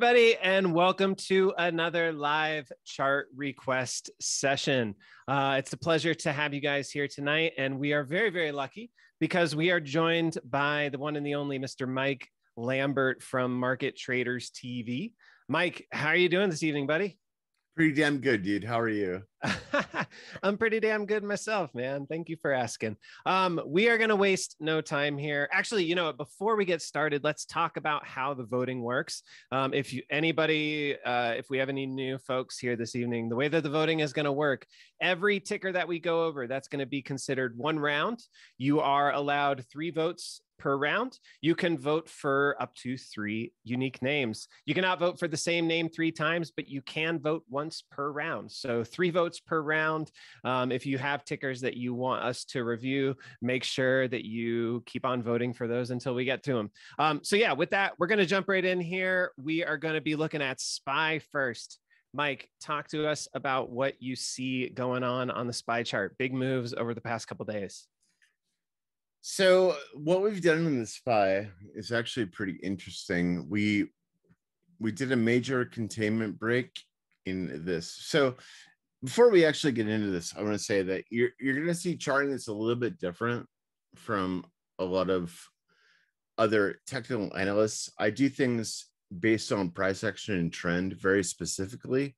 everybody, and welcome to another live chart request session. It's a pleasure to have you guys here tonight, and we are very, very lucky because we are joined by the one and the only Mr. Mike Lambert from Market Traders TV. Mike, how are you doing this evening, buddy? Pretty damn good, dude. How are you? I'm pretty damn good myself, man. Thank you for asking. We are going to waste no time here. Actually, you know what? Before we get started, let's talk about how the voting works. If we have any new folks here this evening, the way that the voting is going to work, every ticker that we go over, that's going to be considered one round. You are allowed 3 votes per round. You can vote for up to 3 unique names. You cannot vote for the same name 3 times, but you can vote once per round. So 3 votes per round. If you have tickers that you want us to review, make sure that you keep on voting for those until we get to them. So yeah, with that, we're going to jump right in here. We are going to be looking at SPY first. Mike, talk to us about what you see going on the SPY chart. Big moves over the past couple of days. So what we've done in the SPY is actually pretty interesting. We did a major containment break in this. So before we actually get into this, I want to say that you're going to see charting that's a little bit different from a lot of other technical analysts. I do things based on price action and trend very specifically.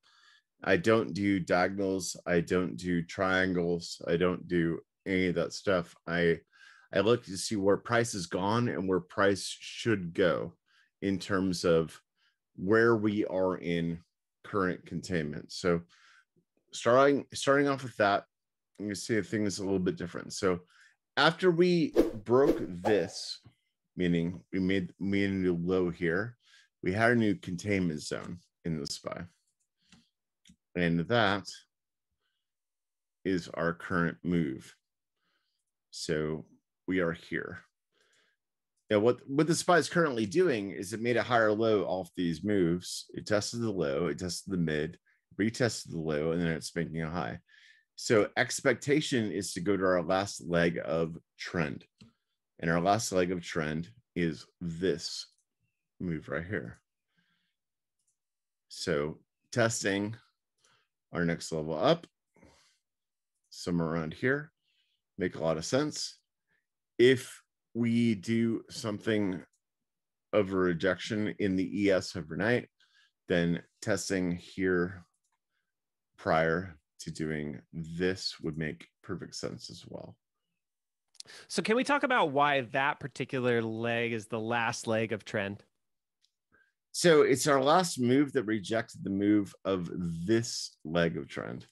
I don't do diagonals. I don't do triangles. I don't do any of that stuff. I look to see where price has gone and where price should go in terms of where we are in current containment. So starting off with that, you see things a little bit different. So after we broke this, meaning we made a new low here, we had a new containment zone in the SPY. And that is our current move. So we are here. Now, what the SPY is currently doing is it made a higher low off these moves. It tested the low, it tested the mid, retested the low, and then it's making a high. So expectation is to go to our last leg of trend. And our last leg of trend is this move right here. So testing our next level up, somewhere around here, make a lot of sense. If we do something of a rejection in the ES overnight, then testing here prior to doing this would make perfect sense as well. So can we talk about why that particular leg is the last leg of trend? So it's our last move that rejected the move of this leg of trend.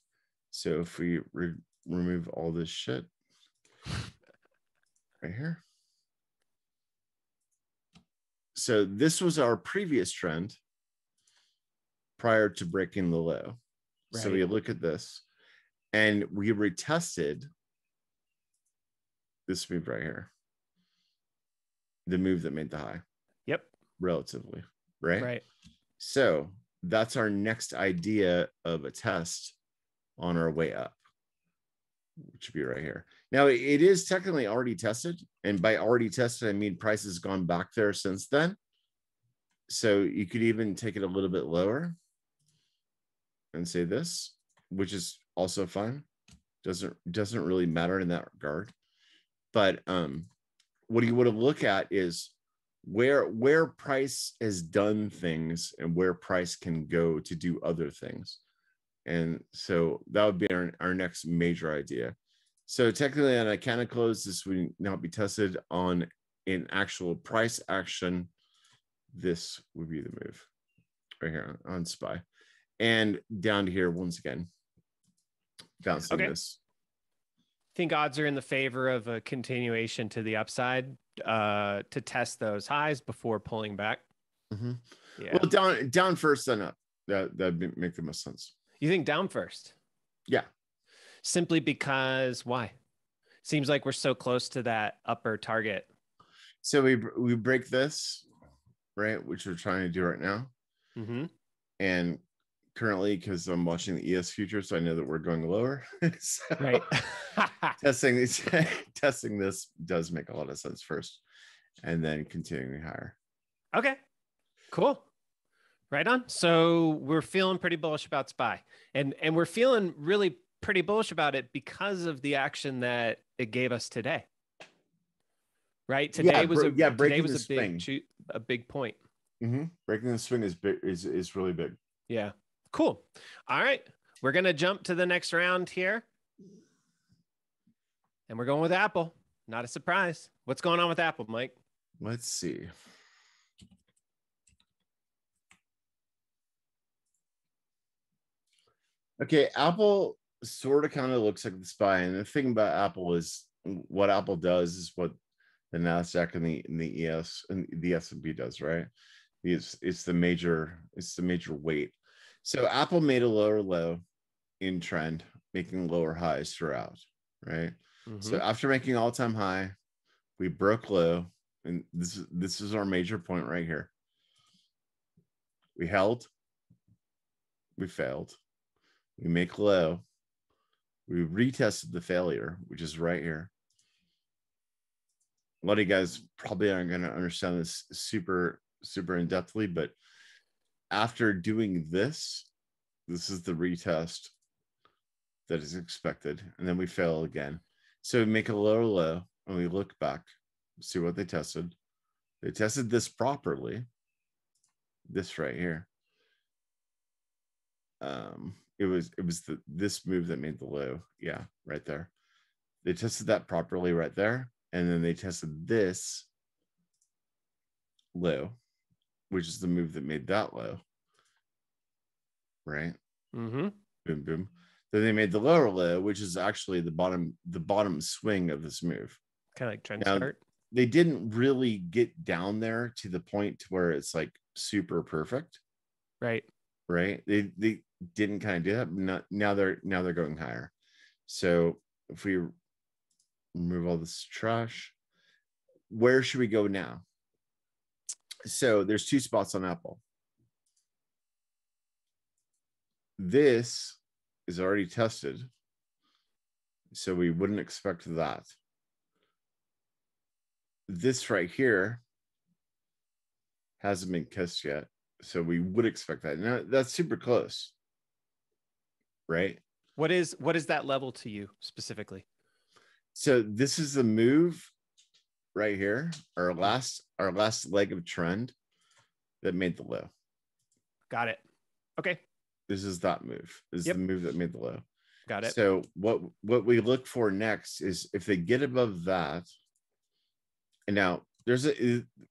So if we remove all this shit, right here. So this was our previous trend prior to breaking the low. Right. So we look at this and we retested this move right here. The move that made the high. Yep. Relatively, right? Right. So that's our next idea of a test on our way up, which would be right here. Now, it is technically already tested, and by already tested, I mean price has gone back there since then. So you could even take it a little bit lower and say this, which is also fine. Doesn't really matter in that regard. But what you want to look at is where price has done things and where price can go to do other things. And so that would be our next major idea. So technically on a candle close, this would not be tested. On an actual price action, this would be the move right here on SPY. And down to here, once again, bouncing this. I think odds are in the favor of a continuation to the upside to test those highs before pulling back. Mm-hmm. Yeah. Well, down first, then up. That'd make the most sense. You think down first? Yeah. Simply because why? Seems like we're so close to that upper target. So we break this, right? Which we're trying to do right now. Mm-hmm. And currently, because I'm watching the ES futures, so I know that we're going lower. So right. testing this does make a lot of sense first, and then continuing higher. Okay. Cool. Right on. So we're feeling pretty bullish about SPY, and we're feeling really pretty bullish about it because of the action that it gave us today. Right? Today was a big point. Mm-hmm. Breaking the swing is big, is really big. Yeah. Cool. All right. We're going to jump to the next round here. And we're going with Apple. Not a surprise. What's going on with Apple, Mike? Let's see. Okay, Apple sort of kind of looks like the SPY. And the thing about Apple is what Apple does is what the NASDAQ and the ES and the S&P does, right? It's the major weight. So Apple made a lower low in trend, making lower highs throughout, right? Mm-hmm. So after making all-time high, we broke low, and this is our major point right here. We held, we failed, we make low, we retested the failure, which is right here. A lot of you guys probably aren't going to understand this super, super in-depthly, but after doing this, this is the retest that is expected. And then we fail again. So we make a lower low and we look back, see what they tested. They tested this properly, this right here. It was this move that made the low. Yeah, right there. They tested that properly right there. And then they tested this low, which is the move that made that low, right? Mm-hmm. Boom, boom. Then they made the lower low, which is actually the bottom swing of this move. Kind of like TrendSpider. They didn't really get down there to the point where it's like super perfect, right? Right. They didn't kind of do that. Now they're going higher. So if we remove all this trash, where should we go now? So there's two spots on Apple. This is already tested, so we wouldn't expect that. This right here hasn't been kissed yet, so we would expect that. Now that's super close, right? What is that level to you specifically? So this is the move right here, our last leg of trend that made the low. Got it. Okay. This is that move. This is the move that made the low. Got it. So what we look for next is if they get above that. And now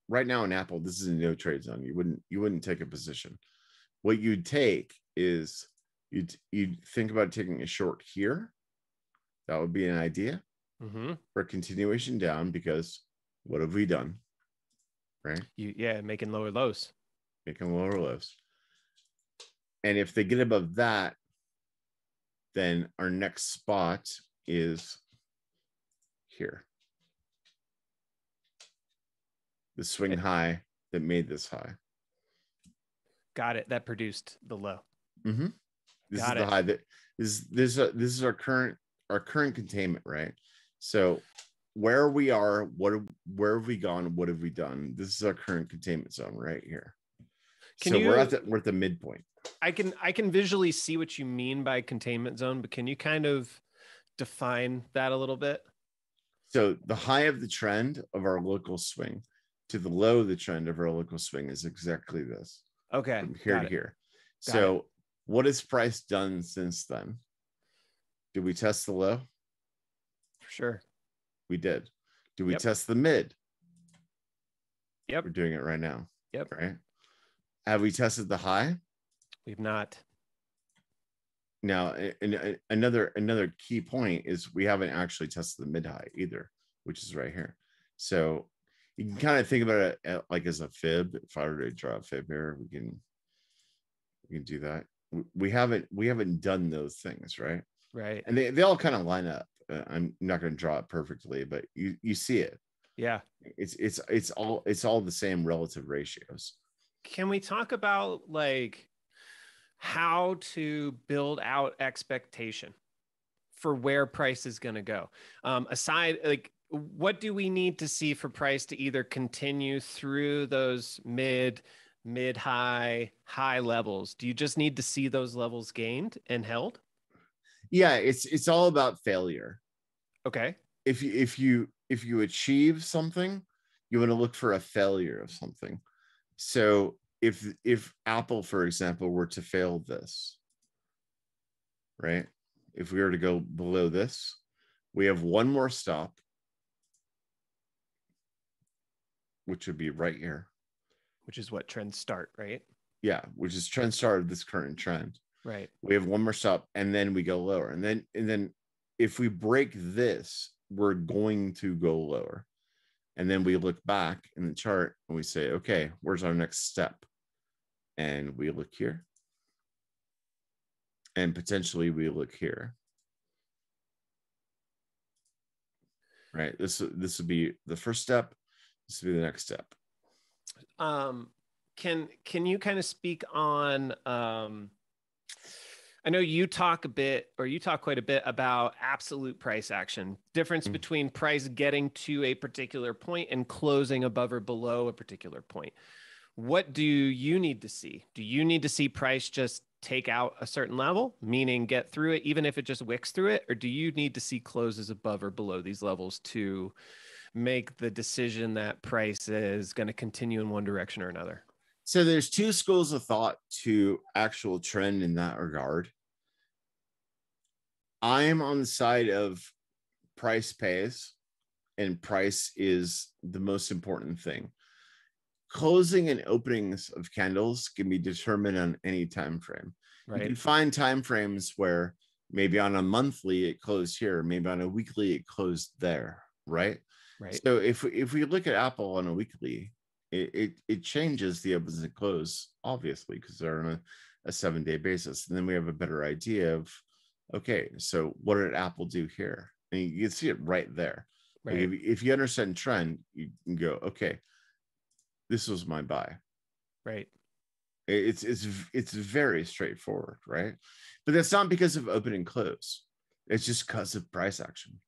right now in Apple, this is a no trade zone. You wouldn't take a position. What you'd take is you'd think about taking a short here. That would be an idea. Mm-hmm. For continuation down, because what have we done, right? Making lower lows. Making lower lows. And if they get above that, then our next spot is here. The swing high that made this high. Got it. That produced the low. Mm-hmm. This is the high that this is our current containment, right? So where we are, where have we gone? What have we done? This is our current containment zone right here. We're at the midpoint. I can visually see what you mean by containment zone, but can you kind of define that a little bit? So the high of the trend of our local swing to the low of the trend of our local swing is exactly this. Okay. From here to here. So what has price done since then? Did we test the low? Sure, we did. Do we test the mid? Yep, we're doing it right now. Yep. Right. Have we tested the high? We've not. Now, and another key point is we haven't actually tested the mid high either, which is right here. So you can kind of think about it like as a fib. If I were to draw a fib here, we can do that. We haven't done those things, right? Right. And they all kind of line up. I'm not going to draw it perfectly, but you see it. Yeah, it's all the same relative ratios. Can we talk about like how to build out expectation for where price is going to go? Aside, like what do we need to see for price to either continue through those mid mid-high, high levels. Do you just need to see those levels gained and held? Yeah, it's all about failure. Okay. If you achieve something, you want to look for a failure of something. So if Apple, for example, were to fail this, right? If we were to go below this, we have one more stop, which would be right here. Which is what trends start, right? Yeah, which is trend start of this current trend. Right. We have one more stop and then we go lower. And then if we break this, we're going to go lower. And then we look back in the chart and we say, okay, where's our next step? And we look here. And potentially we look here. Right. This would be the first step. This would be the next step. Can you kind of speak on, I know you talk quite a bit about absolute price action, difference mm-hmm. between price getting to a particular point and closing above or below a particular point. What do you need to see? Do you need to see price just take out a certain level, meaning get through it, even if it just wicks through it? Or do you need to see closes above or below these levels to make the decision that price is going to continue in one direction or another? So there's two schools of thought to actual trend in that regard. I'm on the side of price pays, and price is the most important thing. Closing and openings of candles can be determined on any time frame. Right. You can find time frames where maybe on a monthly it closed here, maybe on a weekly it closed there, right? Right. So if we look at Apple on a weekly, it changes the opens and close, obviously, because they're on a 7-day basis. And then we have a better idea of, okay, so what did Apple do here? And you can see it right there. Right. Like if you understand trend, you can go, okay, this was my buy. Right. It's very straightforward, right? But that's not because of open and close. It's just because of price action.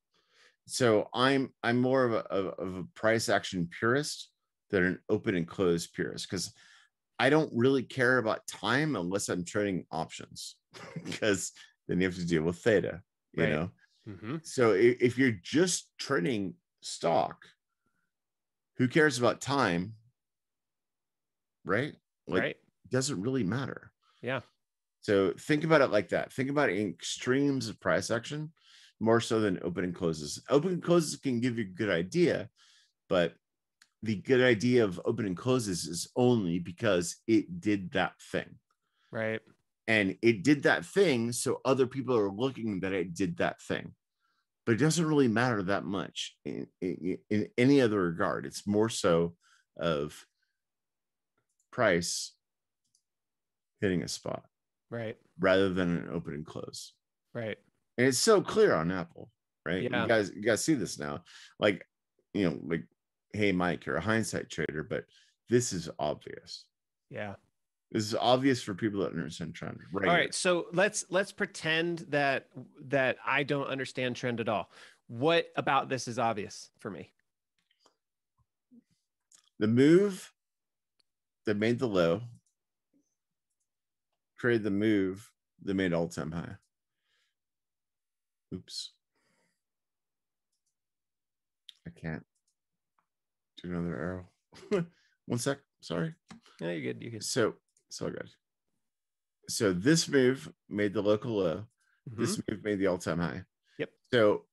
So I'm more of a price action purist than an open and close purist, because I don't really care about time unless I'm trading options, because then you have to deal with theta, you right. know? Mm-hmm. So if you're just trading stock, who cares about time, right? Like, right. It doesn't really matter. Yeah. So think about it like that. Think about extremes of price action, more so than open and closes. Open and closes can give you a good idea, but the good idea of open and closes is only because it did that thing. Right. And it did that thing, so other people are looking that it did that thing. But it doesn't really matter that much in any other regard. It's more so of price hitting a spot. Right. Rather than an open and close. Right. And it's so clear on Apple, right? Yeah. You guys see this now. Like, you know, like, hey, Mike, you're a hindsight trader, but this is obvious. Yeah. This is obvious for people that understand trend. Right. All right. So let's pretend that I don't understand trend at all. What about this is obvious for me? The move that made the low created the move that made all-time high. Oops. I can't do another arrow. One sec. Sorry. No, you're good. You're good. So it's all good. So this move made the local low. Mm-hmm. This move made the all-time high. Yep. So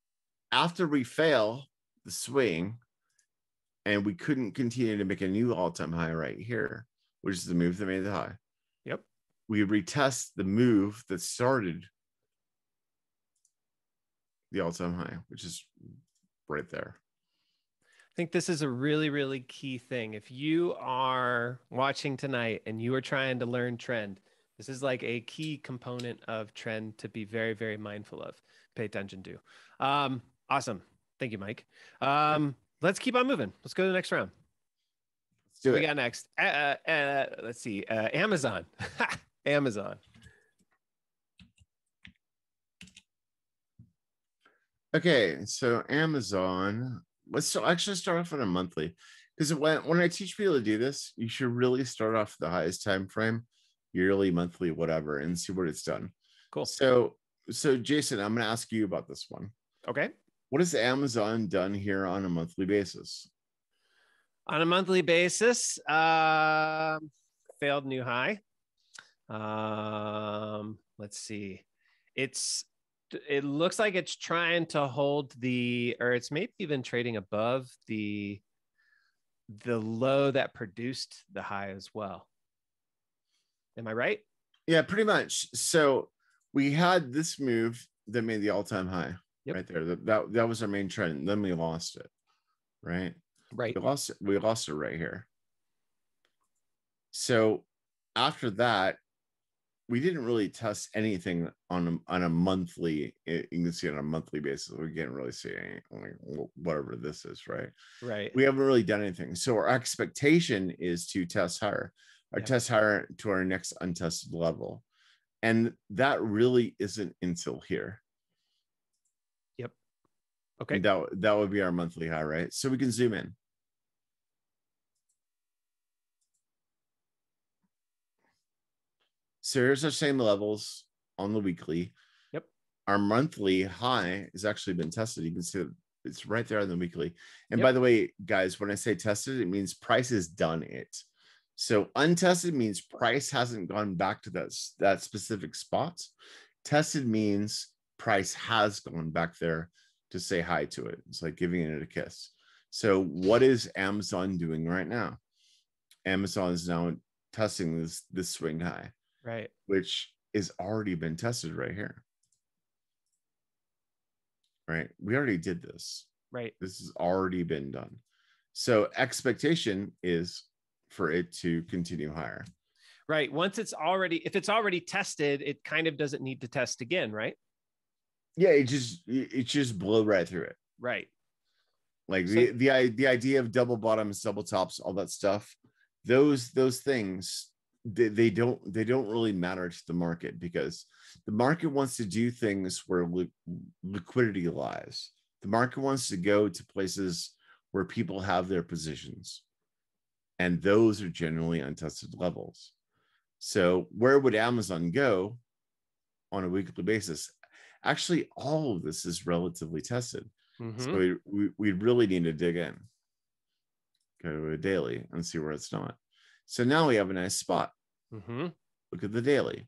after we fail the swing and we couldn't continue to make a new all-time high right here, which is the move that made the high. Yep. We retest the move that started the all-time high, which is right there. I think this is a really, really key thing. If you are watching tonight and you are trying to learn trend, this is like a key component of trend to be very, very mindful of, pay attention to. Awesome. Thank you, Mike. Let's keep on moving. Let's go to the next round. Let's do it. What we got next? Let's see. Amazon. Amazon. Okay, so Amazon, let's actually start off on a monthly. because when I teach people to do this, you should really start off the highest time frame, yearly, monthly, whatever, and see what it's done. Cool. So Jason, I'm going to ask you about this one. Okay. What has Amazon done here on a monthly basis? On a monthly basis, failed new high. Let's see. It looks like it's trying to hold or it's maybe even trading above the low that produced the high as well. Am I right? Yeah, pretty much. So we had this move that made the all-time high, yep, right there. That was our main trend. Then we lost it, right? Right. We lost it right here. So after that, we didn't really test anything on a monthly. You can see it on a monthly basis. We can't really see whatever this is, right? Right. We haven't really done anything. So our expectation is to test higher, test higher to our next untested level, and that really isn't until here. Yep. Okay. And that would be our monthly high, right? So we can zoom in. So here's our same levels on the weekly. Yep. Our monthly high has actually been tested. You can see it's right there on the weekly. And by the way, guys, when I say tested, it means price has done it. So untested means price hasn't gone back to that specific spot. Tested means price has gone back there to say hi to it. It's like giving it a kiss. So what is Amazon doing right now? Amazon is now testing this swing high. Right. Which is already been tested right here. Right. We already did this. Right. This has already been done. So expectation is for it to continue higher. Right. Once if it's already tested, it kind of doesn't need to test again, right? Yeah. It just blew right through it. Right. Like the idea of double bottoms, double tops, all that stuff, those things, they don't really matter to the market, because the market wants to do things where liquidity lies. The market wants to go to places where people have their positions, and those are generally untested levels. So where would Amazon go on a weekly basis? Actually, all of this is relatively tested. Mm-hmm. So we really need to dig in, go to a daily and see where it's not. So now we have a nice spot. Mm-hmm. Look at the daily.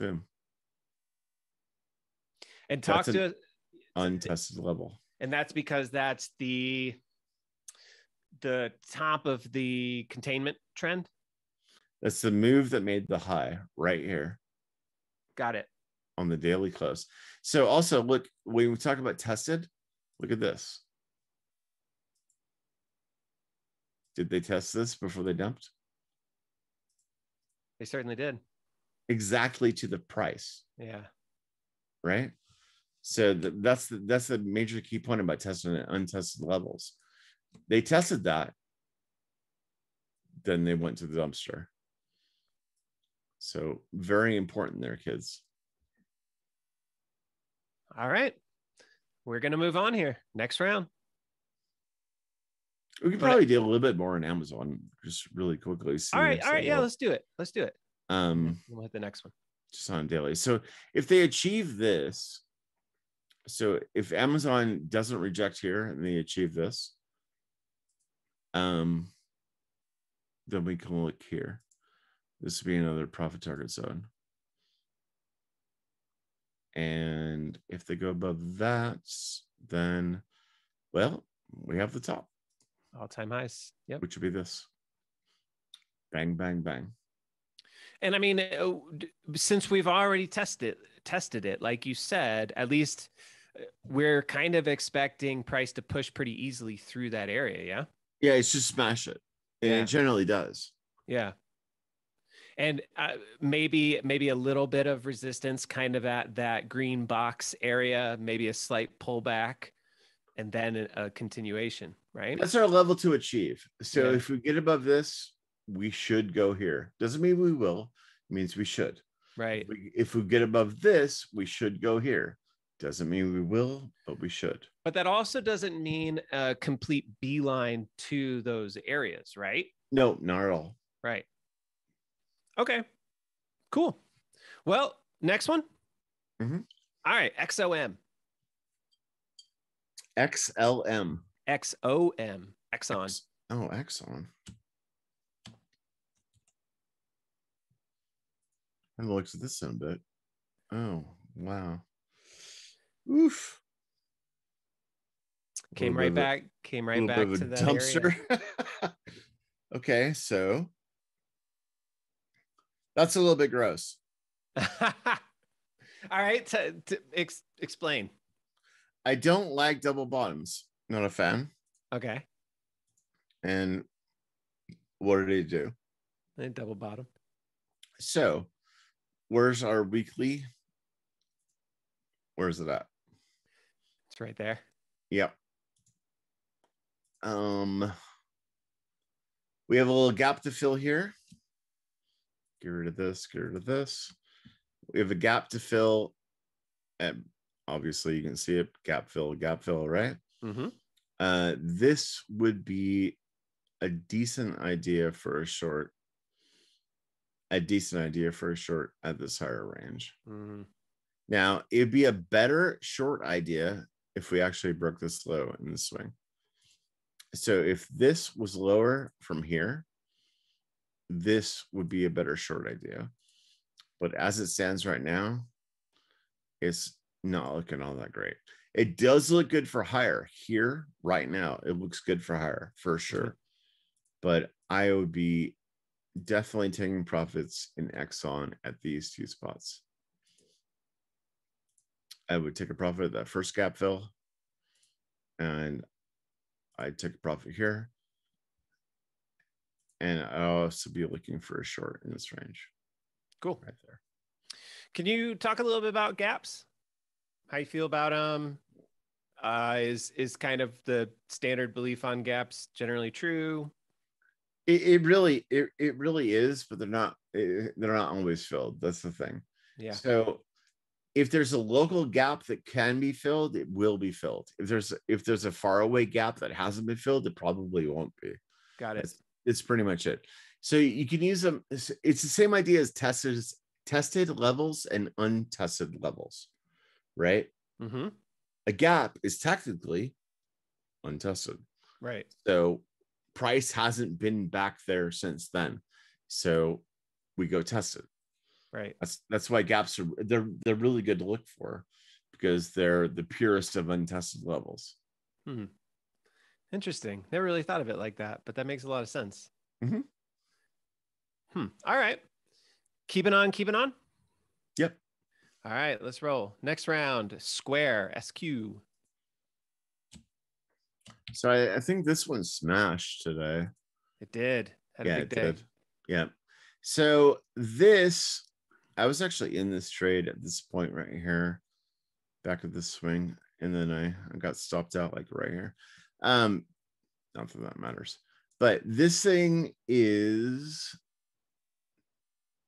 Boom. And talk to untested level. And that's because that's the top of the containment trend. That's the move that made the high right here. Got it. On the daily close. So also look, when we talk about tested, look at this. Did they test this before they dumped? They certainly did. Exactly to the price. Yeah. Right. So that's the major key point about testing at untested levels. They tested that. Then they went to the dumpster. So very important there, kids. All right. We're going to move on here. Next round. We could probably do a little bit more on Amazon just really quickly. All right. Yeah, let's do it. We'll hit the next one. Just on daily. So if they achieve this, so if Amazon doesn't reject here and they achieve this, then we can look here. This would be another profit target zone. And if they go above that, then, well, we have the top. All-time highs. Yep. Which would be this. Bang, bang, bang. And I mean, since we've already tested it, like you said, at least we're kind of expecting price to push pretty easily through that area. Yeah. Yeah. It's just smash it. And it generally does. Yeah. And maybe a little bit of resistance kind of at that green box area, maybe a slight pullback, and then a continuation, right? That's our level to achieve. So if we get above this, we should go here. Doesn't mean we will, it means we should. Right. If we get above this, we should go here. Doesn't mean we will, but we should. But that also doesn't mean a complete beeline to those areas, right? No, not at all. Right. Okay, cool. Well, next one. Mm-hmm. All right, XOM. XLM. XOM. Exxon. Exxon. I haven't looked at this in a bit. Oh, wow. Oof. Came right back to that dumpster area. Okay, so that's a little bit gross. All right, explain. I don't like double bottoms. Not a fan. Okay. And what did it do? They double bottom. So where's our weekly? Where's it at? It's right there. Yep. We have a little gap to fill here. Get rid of this, get rid of this. We have a gap to fill. And obviously you can see it, gap fill, right? Mm-hmm. This would be a decent idea for a short. A decent idea for a short at this higher range. Mm-hmm. Now, it'd be a better short idea if we actually broke this low in the swing. So if this was lower from here, this would be a better short idea. But as it stands right now, it's not looking all that great. It does look good for higher here right now. It looks good for higher for sure. But I would be definitely taking profits in Exxon at these two spots. I would take a profit at that first gap fill, and I'd take a profit here. And I'll also be looking for a short in this range. Cool. Right there. Can you talk a little bit about gaps? How you feel about them? Is kind of the standard belief on gaps generally true? It really is, but they're not always filled. That's the thing. Yeah. So if there's a local gap that can be filled, it will be filled. If there's a faraway gap that hasn't been filled, it probably won't be. Got it. It's pretty much it. So you can use them. It's the same idea as tested levels and untested levels, right? Mm-hmm. A gap is technically untested, right? So price hasn't been back there since then. So we go test it. Right. That's why gaps are they're really good to look for, because they're the purest of untested levels. Hmm. Interesting. Never really thought of it like that, but that makes a lot of sense. Mm-hmm. Hmm. All right. Keeping on. Yep. All right. Let's roll. Next round. Square. SQ. So I think this one smashed today. It did. Had a big day. Yeah. So this. I was actually in this trade at this point right here, back of the swing, and then I got stopped out like right here. Not that that matters, but this thing is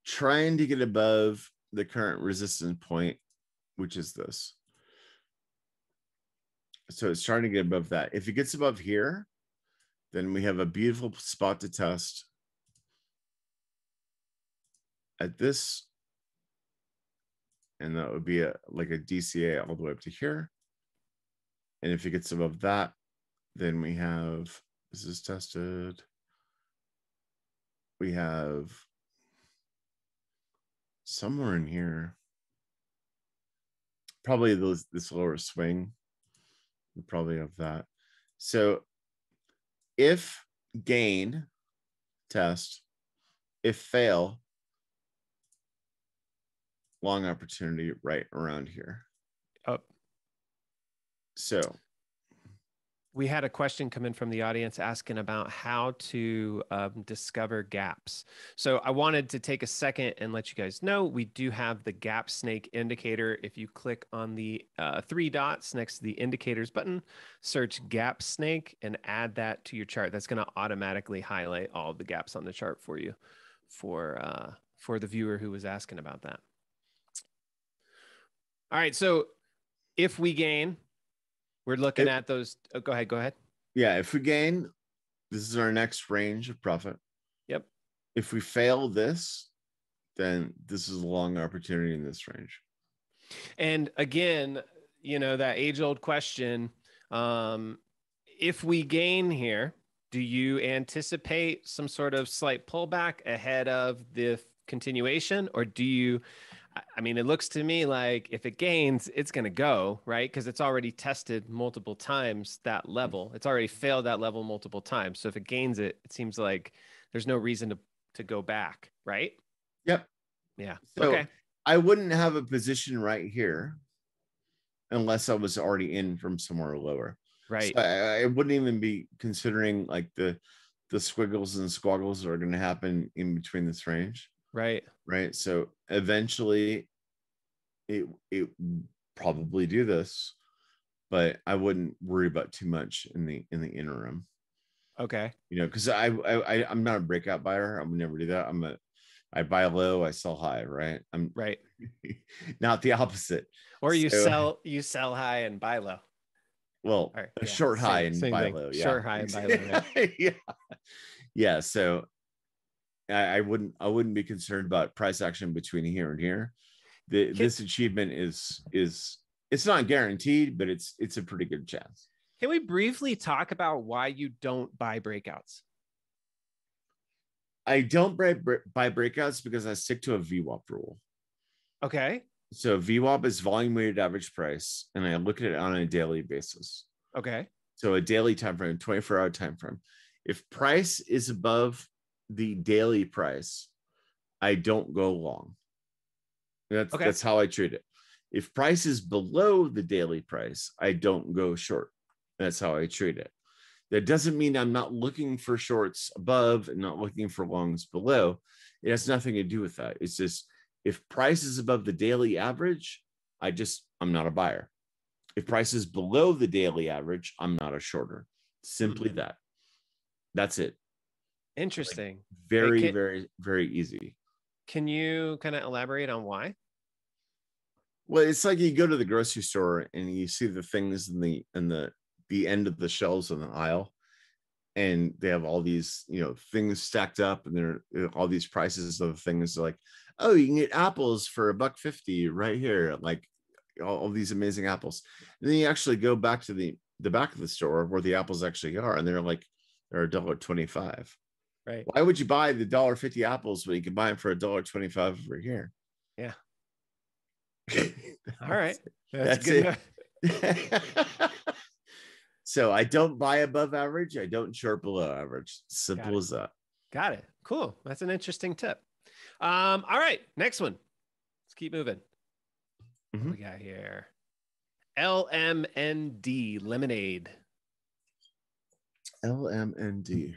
trying to get above the current resistance point, which is this. So it's trying to get above that. If it gets above here, then we have a beautiful spot to test at this. And that would be like a DCA all the way up to here. And if it gets above that, then we have, this is tested. We have somewhere in here, probably this lower swing, we probably have that. So if gain, test, if fail, long opportunity right around here. Up. So we had a question come in from the audience asking about how to discover gaps. So I wanted to take a second and let you guys know we do have the Gap Snake Indicator. If you click on the three dots next to the Indicators button, search Gap Snake and add that to your chart. That's going to automatically highlight all the gaps on the chart for you, for the viewer who was asking about that. All right, so If we gain, we're looking at those. Oh, go ahead. Go ahead. Yeah. If we gain, this is our next range of profit. Yep. If we fail this, then this is a long opportunity in this range. And again, you know, that age-old question, if we gain here, do you anticipate some sort of slight pullback ahead of the continuation? Or do you, I mean, it looks to me like if it gains, it's going to go, right? Because it's already tested multiple times that level. It's already failed that level multiple times. So if it gains it, it seems like there's no reason to go back, right? Yep. Yeah. So okay. I wouldn't have a position right here unless I was already in from somewhere lower. Right. So I wouldn't even be considering like the squiggles and squaggles that are going to happen in between this range. Right. Right. So eventually it probably do this, but I wouldn't worry about too much in the interim. Okay. You know, because I'm not a breakout buyer. I would never do that. I buy low, I sell high, right? I'm right. Not the opposite. Or you sell high and buy low. Well, right, yeah. Short high and buy low. Yeah. Short high and buy low. Yeah. Yeah. So I wouldn't be concerned about price action between here and here. This achievement is it's not guaranteed, but it's a pretty good chance. Can we briefly talk about why you don't buy breakouts? I don't buy breakouts because I stick to a VWAP rule. Okay. So VWAP is volume weighted average price, and I look at it on a daily basis. Okay. So a daily time frame, 24-hour time frame. If price is above the daily price, I don't go long. That's how I treat it. If price is below the daily price, I don't go short. That's how I treat it. That doesn't mean I'm not looking for shorts above and not looking for longs below. It has nothing to do with that. It's just if price is above the daily average, I'm not a buyer. If price is below the daily average, I'm not a shorter. Simply that. That's it. Interesting. Like very, very easy. Can you kind of elaborate on why? Well, it's like you go to the grocery store and you see the things in the end of the shelves on the aisle, and they have all these, you know, things stacked up, and there are all these prices of things like, oh, you can get apples for $1.50 right here, like all these amazing apples. And then you actually go back to the back of the store where the apples actually are, and they're like, they're $1.25. Right. Why would you buy the $1.50 apples when you can buy them for $1.25 over here? Yeah. All right. That's good. It. So I don't buy above average. I don't short below average. Simple as that. Got it. Cool. That's an interesting tip. All right. Next one. Let's keep moving. What we got here? LMND, Lemonade. LMND.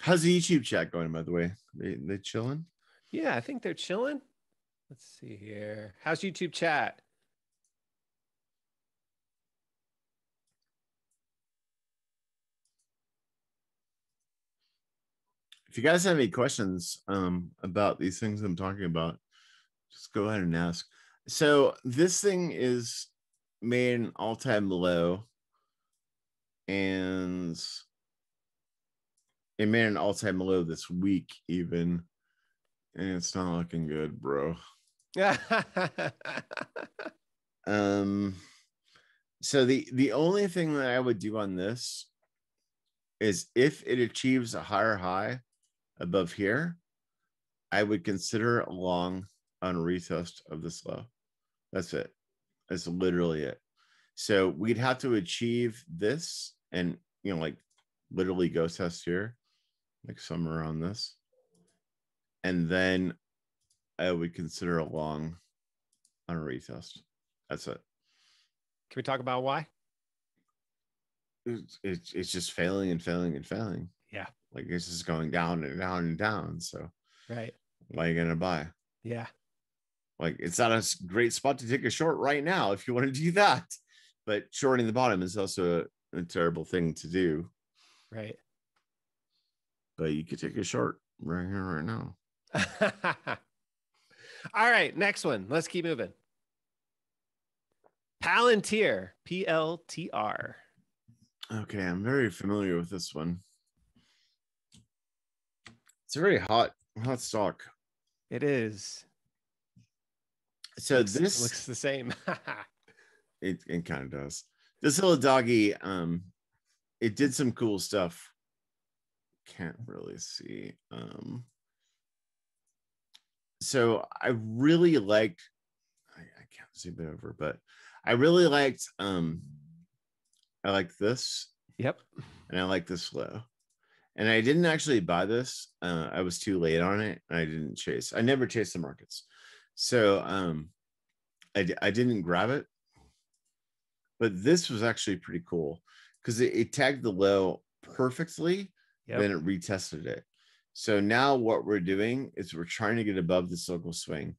How's the YouTube chat going, by the way? They chilling? Yeah, I think they're chilling. Let's see here. How's YouTube chat? If you guys have any questions about these things I'm talking about, just go ahead and ask. So this thing is made an all-time low, and it made an all-time low this week even. And it's not looking good, bro. So the only thing that I would do on this is if it achieves a higher high above here, I would consider a long on a retest of this low. That's it. That's literally it. So we'd have to achieve this and, you know, like literally go test here, like somewhere on this. And then I would consider a long on a retest. That's it. Can we talk about why? It's just failing and failing and failing. Yeah. Like it's just going down and down and down. So right. Why are you going to buy? Yeah. Like it's not a great spot to take a short right now if you want to do that. But shorting the bottom is also a terrible thing to do. Right. But you could take a short right here, right now. All right, next one. Let's keep moving. Palantir, PLTR. Okay, I'm very familiar with this one. It's a very hot stock. It is. So this looks the same. It kind of does. This little doggy, it did some cool stuff. Can't really see. So I really liked. I can't zoom it over, but I really liked. I like this. Yep. And I like this low. And I didn't actually buy this. I was too late on it. And I didn't chase. I never chase the markets. So I didn't grab it. But this was actually pretty cool because it tagged the low perfectly. Yep. Then it retested it. So now what we're doing is we're trying to get above this local swing.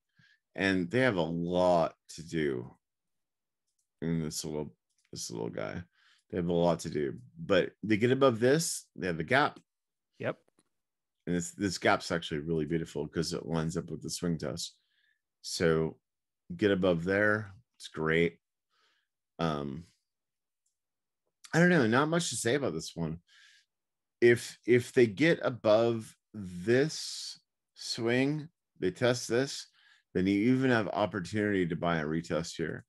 And they have a lot to do in this little guy. They have a lot to do, but they get above this, they have a gap. Yep. And this gap's actually really beautiful because it lines up with the swing test. So get above there. It's great. I don't know, not much to say about this one. If they get above this swing, they test this, then you even have opportunity to buy a retest here.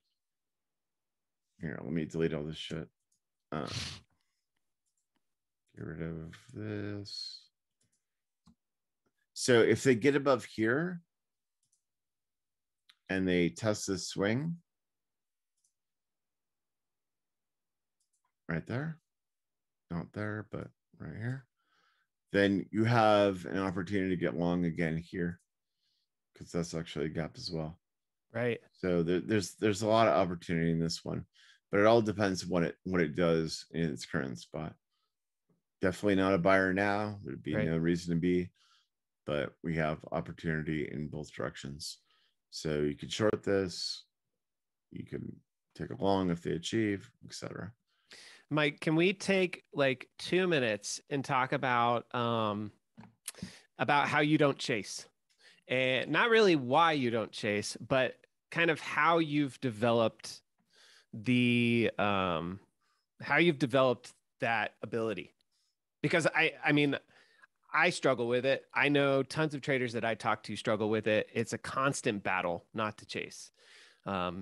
Here, let me delete all this shit. Get rid of this. So if they get above here and they test this swing right there, not there, but right here, then you have an opportunity to get long again here because that's actually a gap as well. Right. So there's a lot of opportunity in this one. But it all depends on what it does in its current spot. Definitely not a buyer now. There'd be no reason to be, but we have opportunity in both directions. So you could short this, you can take a long if they achieve, etc. Mike, can we take like 2 minutes and talk about how you don't chase, and not really why you don't chase, but kind of how you've developed that ability, because I mean, I struggle with it. I know tons of traders that I talk to struggle with it. It's a constant battle not to chase. How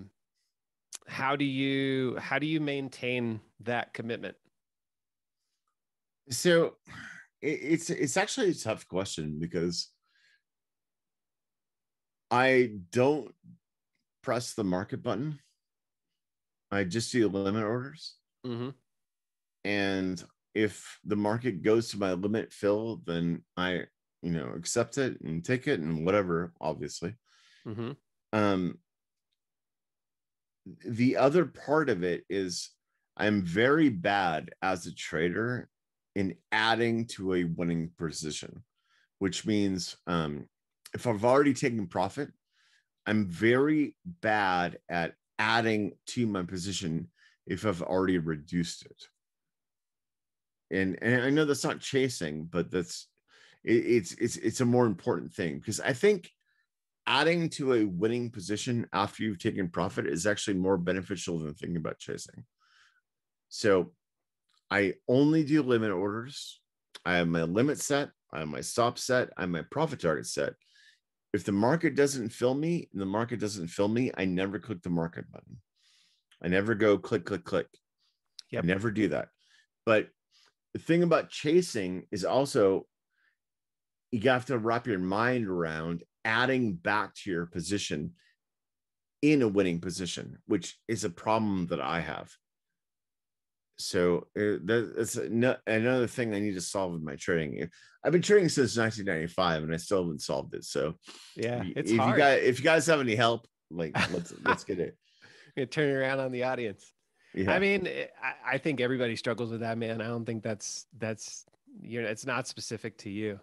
do you maintain that commitment? So it's actually a tough question because I don't press the market button. I just do limit orders. Mm-hmm. And if the market goes to my limit fill, then I, accept it and take it and whatever, obviously. Mm-hmm. The other part of it is I'm very bad as a trader in adding to a winning position, which means if I've already taken profit, I'm very bad at adding to my position if I've already reduced it. And I know that's not chasing, but it's a more important thing, because I think adding to a winning position after you've taken profit is actually more beneficial than thinking about chasing. So I only do limit orders. I have my limit set, I have my stop set, I have my profit target set. If the market doesn't fill me, I never click the market button. I never go click, click, click. Yep. I never do that. But the thing about chasing is also you have to wrap your mind around adding back to your position in a winning position, which is a problem that I have. So that's another thing I need to solve with my trading. I've been trading since 1995 and I still haven't solved it. So yeah, it's hard. If you guys have any help, like let's get it. We're gonna turn around on the audience. Yeah. I mean, I think everybody struggles with that, man. I don't think that's it's not specific to you.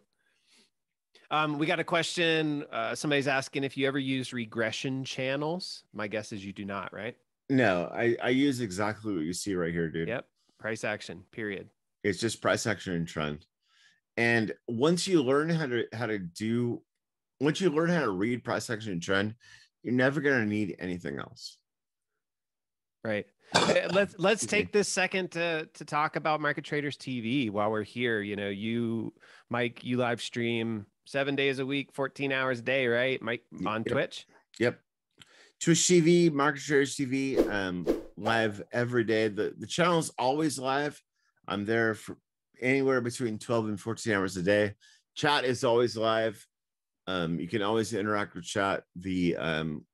We got a question. Somebody's asking if you ever use regression channels. My guess is you do not, right? No, I use exactly what you see right here, dude. Yep. Price action, period. It's just price action and trend. And once you learn how to read price action and trend, you're never going to need anything else. Right. Let's take this second to talk about Market Traders TV while we're here. You know, you, Mike, you live stream 7 days a week, 14 hours a day, right, Mike, on Twitch? Yep. Twitch TV, Market Traders TV, live every day. The channel's always live. I'm there for anywhere between 12 and 14 hours a day. Chat is always live. You can always interact with chat. The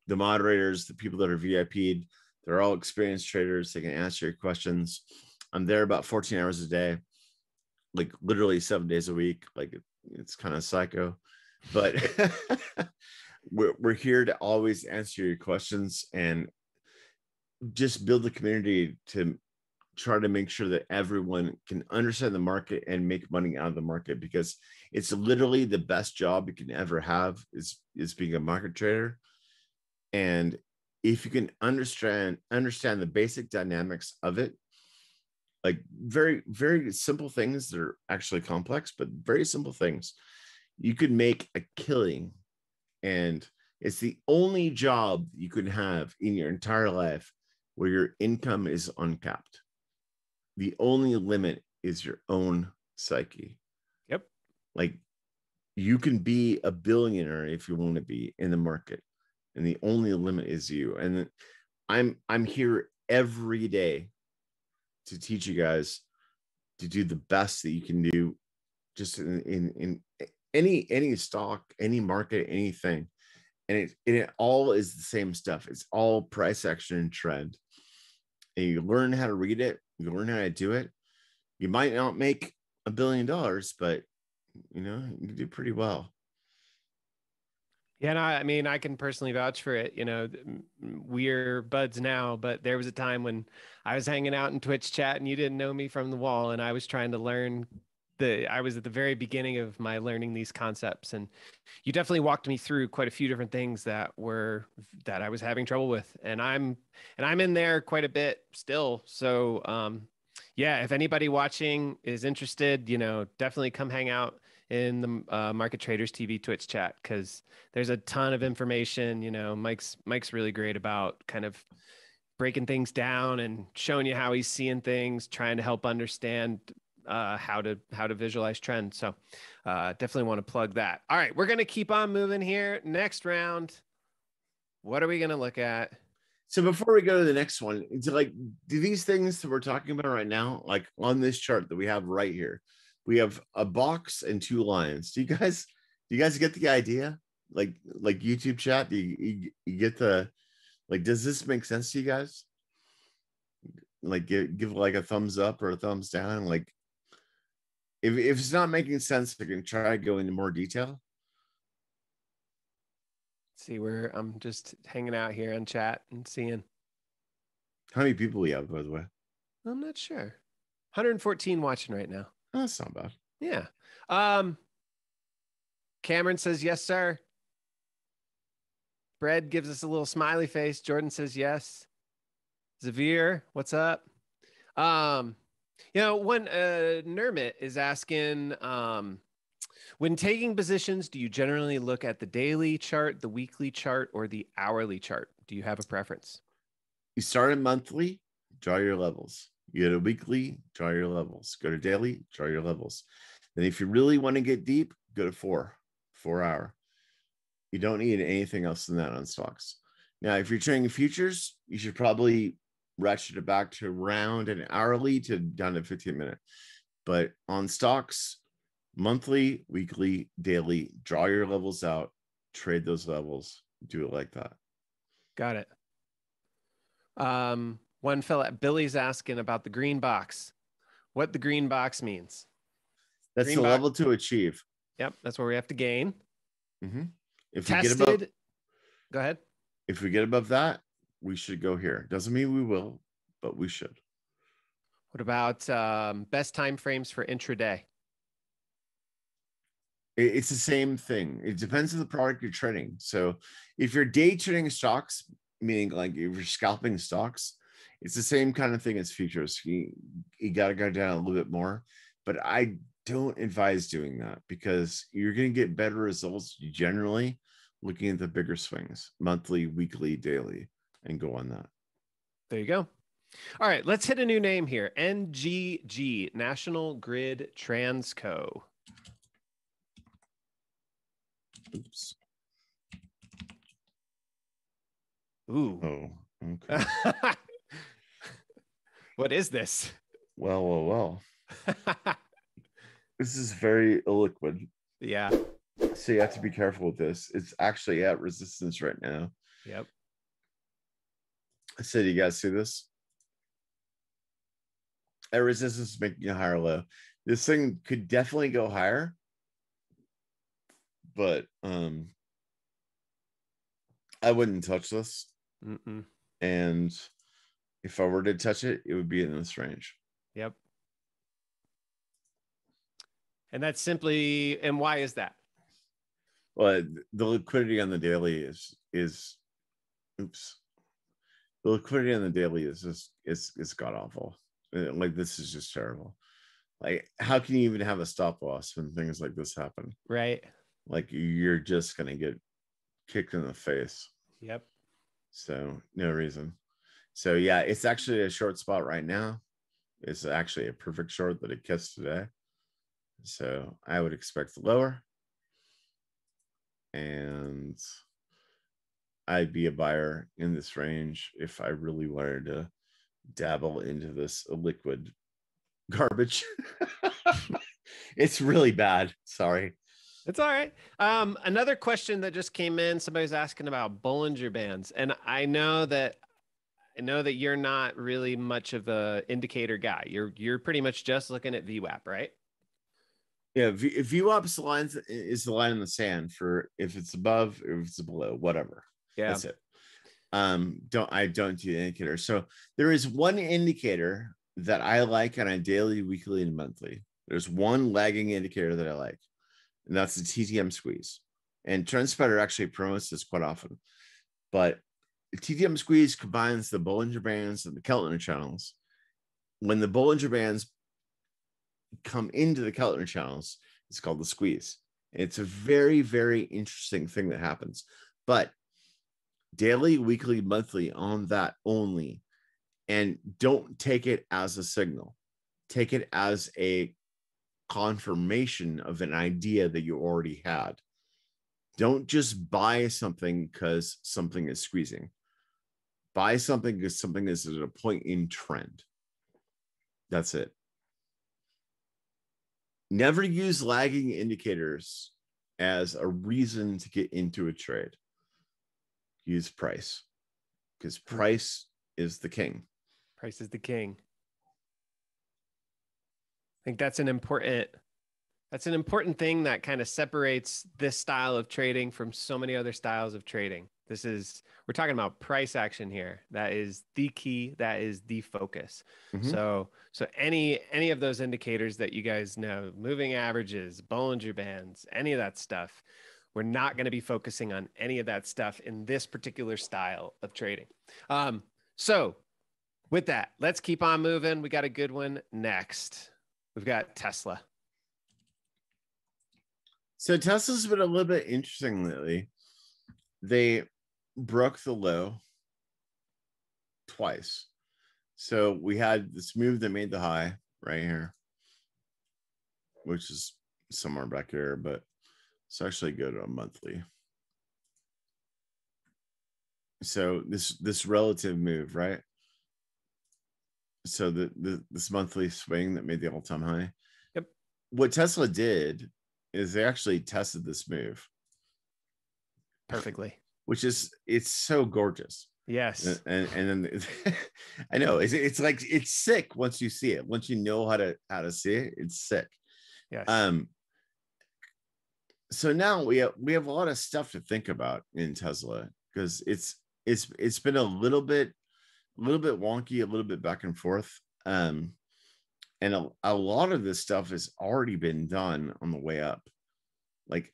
moderators, the people that are VIP'd, they're all experienced traders. They can answer your questions. I'm there about 14 hours a day, like literally 7 days a week. Like it's kind of psycho, but we're here to always answer your questions and just build the community to try to make sure that everyone can understand the market and make money out of the market, because it's literally the best job you can ever have is being a market trader. And if you can understand the basic dynamics of it, like very, very simple things that are actually complex, but very simple things, you could make a killing. And it's the only job you could have in your entire life where your income is uncapped. The only limit is your own psyche. Yep. Like you can be a billionaire if you want to be in the market. And the only limit is you. And I'm here every day to teach you guys to do the best that you can do, just in any stock, any market, anything. And it all is the same stuff. It's all price action and trend. And you learn how to read it. You learn how to do it. You might not make $1 billion, but you know you can do pretty well. Yeah, no, I mean, I can personally vouch for it. You know, we're buds now, but there was a time when I was hanging out in Twitch chat and you didn't know me from the wall, and I was trying to learn. I was at the very beginning of my learning these concepts, and you definitely walked me through quite a few different things that I was having trouble with, and I'm in there quite a bit still. So, yeah, if anybody watching is interested, you know, definitely come hang out in the Market Traders TV Twitch chat, because there's a ton of information. You know, Mike's really great about kind of breaking things down and showing you how he's seeing things, trying to help understand how to visualize trends. So definitely want to plug that. All right, we're going to keep on moving here. Next round, what are we going to look at? So before we go to the next one, it's like, do these things that we're talking about right now, like on this chart that we have right here, we have a box and two lines. Do you guys get the idea? Like YouTube chat, do you get the, like, does this make sense to you guys? Like give like a thumbs up or a thumbs down. Like if it's not making sense, I can try to go into more detail. See where I'm just hanging out here on chat and seeing. How many people we have, by the way? I'm not sure. 114 watching right now. Oh, that's not bad. Yeah. Cameron says, yes, sir. Brad gives us a little smiley face. Jordan says, yes. Xavier, what's up? You know, one, Nermit is asking, when taking positions, do you generally look at the daily chart, the weekly chart, or the hourly chart? Do you have a preference? You start at monthly, draw your levels. You go to weekly, draw your levels. Go to daily, draw your levels. Then if you really want to get deep, go to four hour. You don't need anything else than that on stocks. Now, if you're trading futures, you should probably ratchet it back to around an hourly to down to 15 minute. But on stocks, monthly, weekly, daily, draw your levels out, trade those levels, do it like that. Got it. One fella, Billy's asking about the green box, what the green box means. That's green the box. Level to achieve. Yep, that's where we have to gain. Mm-hmm. If tested, we get above, go ahead. If we get above that, we should go here. Doesn't mean we will, but we should. What about best time frames for intraday? It's the same thing. It depends on the product you're trading. So if you're day trading stocks, meaning like if you're scalping stocks, it's the same kind of thing as futures. You got to go down a little bit more. But I don't advise doing that because you're going to get better results generally looking at the bigger swings, monthly, weekly, daily, and go on that. There you go. All right, let's hit a new name here. NGG, National Grid Transco. Oops. Ooh. Oh, okay. What is this? Well, well, well. This is very illiquid. Yeah. So you have to be careful with this. It's actually at resistance right now. Yep. I said, you guys see this? At resistance, making a higher low. This thing could definitely go higher, but I wouldn't touch this. Mm-mm. And if I were to touch it, it would be in this range. Yep. And that's simply, and why is that? Well, the liquidity on the daily is oops. The liquidity on the daily is just, it's god awful. Like, this is just terrible. Like, how can you even have a stop loss when things like this happen? Right. Like, you're just going to get kicked in the face. Yep. So no reason. So yeah, it's actually a short spot right now. It's actually a perfect short that it gets today. So I would expect lower. And I'd be a buyer in this range if I really wanted to dabble into this liquid garbage. It's really bad. Sorry. It's all right. Another question that just came in, somebody's asking about Bollinger Bands. And I know that you're not really much of an indicator guy. You're pretty much just looking at VWAP, right? Yeah, VWAP's line is the line in the sand for if it's above, if it's below, whatever. Yeah. That's it. I don't do the indicator. So there is one indicator that I like on a daily, weekly, and monthly. There's one lagging indicator that I like, and that's the TTM squeeze. And TrendSpider actually promotes this quite often. But the TTM squeeze combines the Bollinger Bands and the Keltner channels. When the Bollinger Bands come into the Keltner channels, it's called the squeeze. It's a very, very interesting thing that happens. But daily, weekly, monthly on that only, and don't take it as a signal. Take it as a confirmation of an idea that you already had. Don't just buy something because something is squeezing. Buy something because something is at a point in trend. That's it. Never use lagging indicators as a reason to get into a trade. Use price, because price is the king. Price is the king. I think that's an important thing that kind of separates this style of trading from so many other styles of trading. We're talking about price action here. That is the key. That is the focus. Mm-hmm. So any of those indicators that you guys know, moving averages, Bollinger Bands, any of that stuff, we're not going to be focusing on any of that stuff in this particular style of trading. So with that, let's keep on moving. We got a good one next. We've got Tesla. So Tesla's been a little bit interesting lately. They broke the low twice. So we had this move that made the high right here, which is somewhere back here, but let's actually go to a monthly. So this relative move, right? So this monthly swing that made the all-time high. Yep. What Tesla did is they actually tested this move perfectly, which is, it's so gorgeous. Yes. And then I know it's like, it's sick once you see it. Once you know how to see it, it's sick. Yes. So now we have a lot of stuff to think about in Tesla, because it's been a little bit wonky, a little bit back and forth, and a lot of this stuff has already been done on the way up. Like,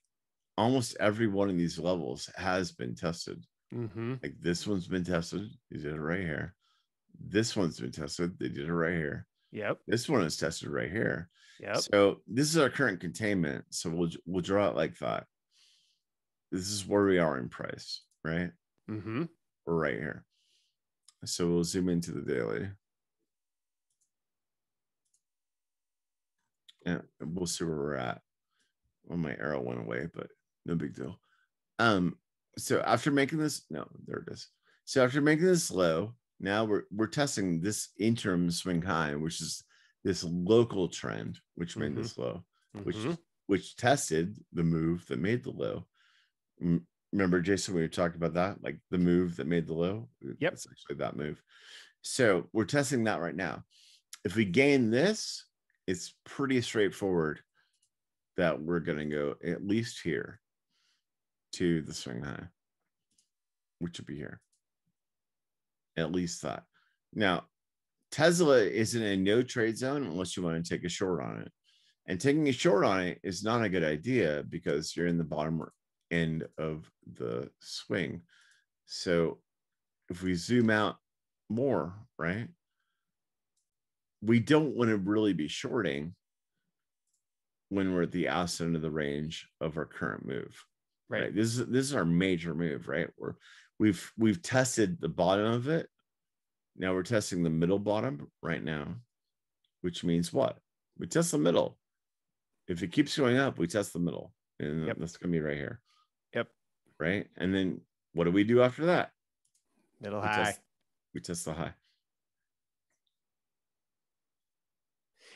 almost every one of these levels has been tested. Mm-hmm. Like, this one's been tested. They did it right here. This one's been tested. They did it right here. Yep. This one is tested right here. Yep. So this is our current containment. So we'll draw it like that. This is where we are in price, right? Mm-hmm. We're right here. So we'll zoom into the daily. And we'll see where we're at. Well, my arrow went away, but no big deal. So after making this, no, there it is. So after making this low, now we're testing this interim swing high, which is this local trend, which made this low, which tested the move that made the low. Remember, Jason, we were talking about that, like the move that made the low. Yep, it's actually that move. So we're testing that right now. If we gain this, it's pretty straightforward that we're going to go at least here to the swing high, which would be here. At least that. Now, Tesla is in a no trade zone unless you want to take a short on it. And taking a short on it is not a good idea because you're in the bottom end of the swing. So if we zoom out more, right, we don't want to really be shorting when we're at the outside of the range of our current move. Right. This is our major move, right? We've tested the bottom of it. Now we're testing the middle bottom right now, which means what? We test the middle. If it keeps going up, we test the middle. And that's going to be right here. Yep. Right? And then what do we do after that? Middle high. We test the high.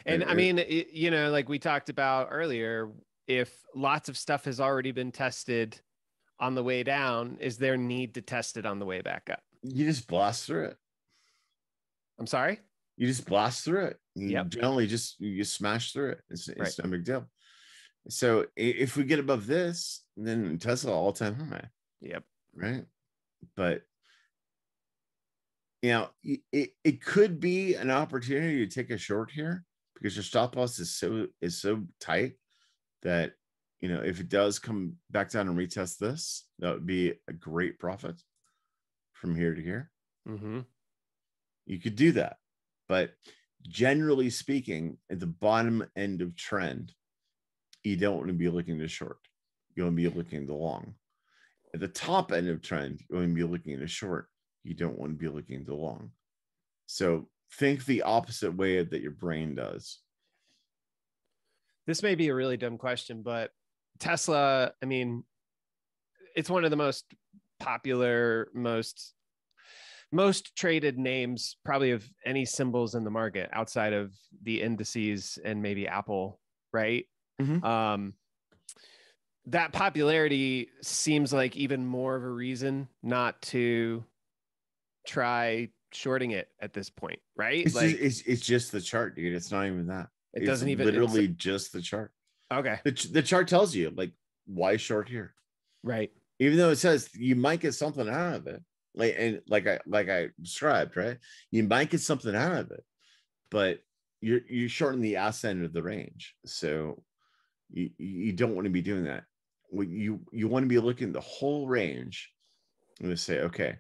And I mean, you know, like we talked about earlier, if lots of stuff has already been tested on the way down, is there need to test it on the way back up? You just blast through it. I'm sorry? You just blast through it. Yep. Generally, you smash through it. It's no big deal. So if we get above this, then Tesla all-time high. Yep. Right? But, you know, it could be an opportunity to take a short here because your stop loss is so tight that, you know, if it does come back down and retest this, that would be a great profit from here to here. Mm-hmm. You could do that. But generally speaking, at the bottom end of trend, you don't want to be looking to short. You want to be looking to long. At the top end of trend, you want to be looking to short. You don't want to be looking to long. So think the opposite way that your brain does. This may be a really dumb question, but Tesla, I mean, it's one of the most popular, most traded names probably of any symbols in the market outside of the indices and maybe Apple, right? Mm-hmm. That popularity seems like even more of a reason not to try shorting it at this point, right? It's, like, it's just the chart, dude. It's not even that. It doesn't even literally just the chart. Okay. The chart tells you, like, why short here? Right. Even though it says you might get something out of it. Like I described, right? You might get something out of it, but you're shorting the ass end of the range. So you don't want to be doing that. You want to be looking at the whole range. I'm going to say, okay,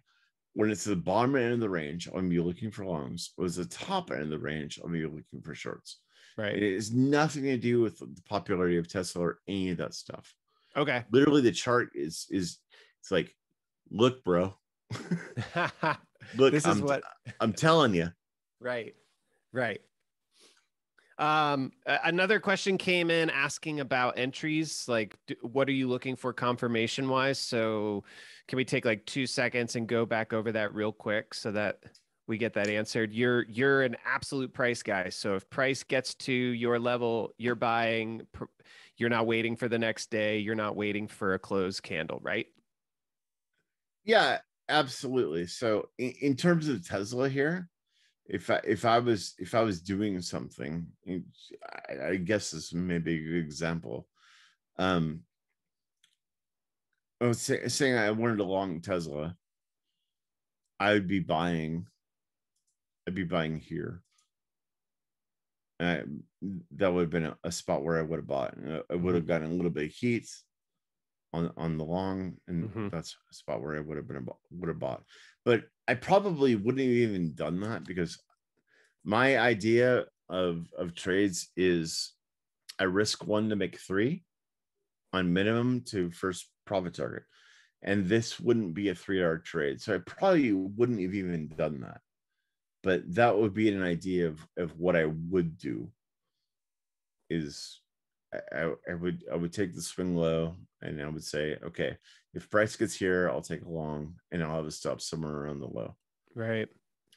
when it's the bottom end of the range, I'm going to be looking for longs. When it's the top end of the range, I'm going to be looking for shorts. Right. It has nothing to do with the popularity of Tesla or any of that stuff. Okay. Literally the chart it's like, look, bro. Look, this is what I'm telling you. Right. Right. Another question came in asking about entries. Like, what are you looking for confirmation wise? So can we take like 2 seconds and go back over that real quick so that we get that answered? You're an absolute price guy. So if price gets to your level, you're buying, you're not waiting for the next day. You're not waiting for a closed candle, right? Yeah, absolutely. So in terms of Tesla here, if I was doing something, I guess this may be a good example. I was saying I wanted to long Tesla. I'd be buying here. And that would have been a spot where I would have bought. I would have gotten a little bit of heat on the long, and that's a spot where I would have bought. But I probably wouldn't have even done that because my idea of trades is I risk one to make three on minimum to first profit target. And this wouldn't be a 3 hour trade. So I probably wouldn't have even done that. But that would be an idea of what I would do is I would take the swing low and I would say, okay, if price gets here, I'll take a long and I'll have a stop somewhere around the low. Right.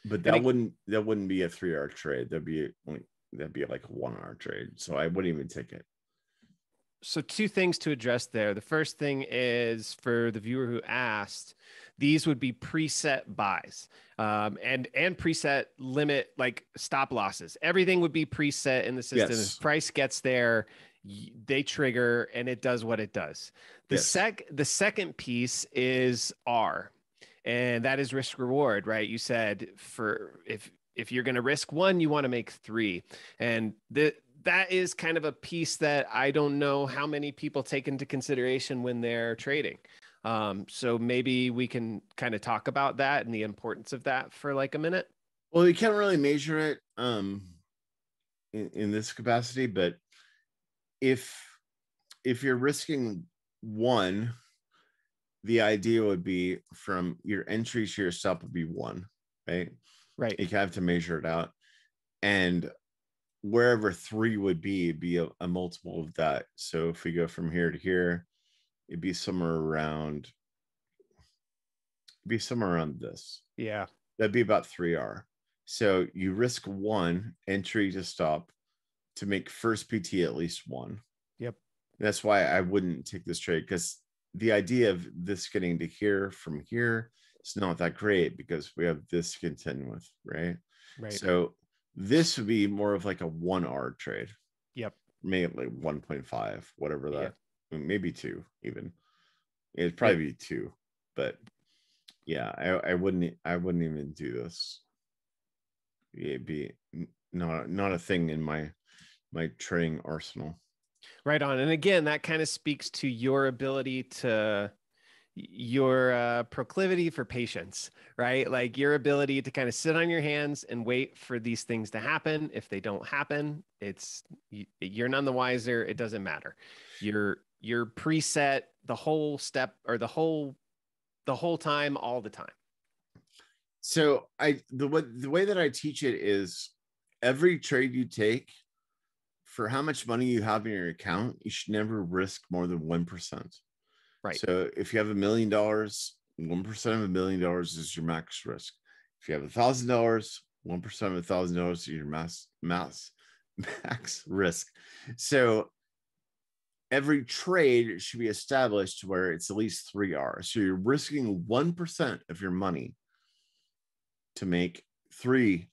But that wouldn't be a 3 hour trade. That'd be like a 1 hour trade. So I wouldn't even take it. So two things to address there. The first thing is for the viewer who asked, these would be preset buys and preset limit, like stop losses. Everything would be preset in the system. Yes. If price gets there, they trigger and it does what it does. The second piece is R, and that is risk reward, right? You said for if you're going to risk one, you want to make three. And that is kind of a piece that I don't know how many people take into consideration when they're trading. So maybe we can kind of talk about that and the importance of that for like a minute. Well, you can't really measure it in this capacity, but if you're risking one, the idea would be from your entry to your stop would be one, right? Right. You have to measure it out. And wherever three would be a multiple of that. So if we go from here to here, it'd be somewhere around this. Yeah. That'd be about 3R. So you risk one entry to stop to make first PT at least one. Yep. That's why I wouldn't take this trade, because the idea of this getting to here from here is not that great because we have this to contend with, right? Right. So this would be more of like a 1R trade. Yep. Maybe like 1.5, whatever that, yeah. Maybe two even. It'd probably be two, but yeah, I wouldn't even do this. It'd be not a thing in my trading arsenal. Right on. And again, that kind of speaks to your ability to your proclivity for patience, right? Like your ability to kind of sit on your hands and wait for these things to happen. If they don't happen, you're none the wiser. It doesn't matter. You're preset the whole step or the whole time, all the time. So the way that I teach it is every trade you take, for how much money you have in your account, you should never risk more than 1%. Right. So if you have $1 million, 1% of $1 million is your max risk. If you have $1,000, 1% of $1,000 is your max risk. So every trade should be established where it's at least 3R. So you're risking 1% of your money to make 3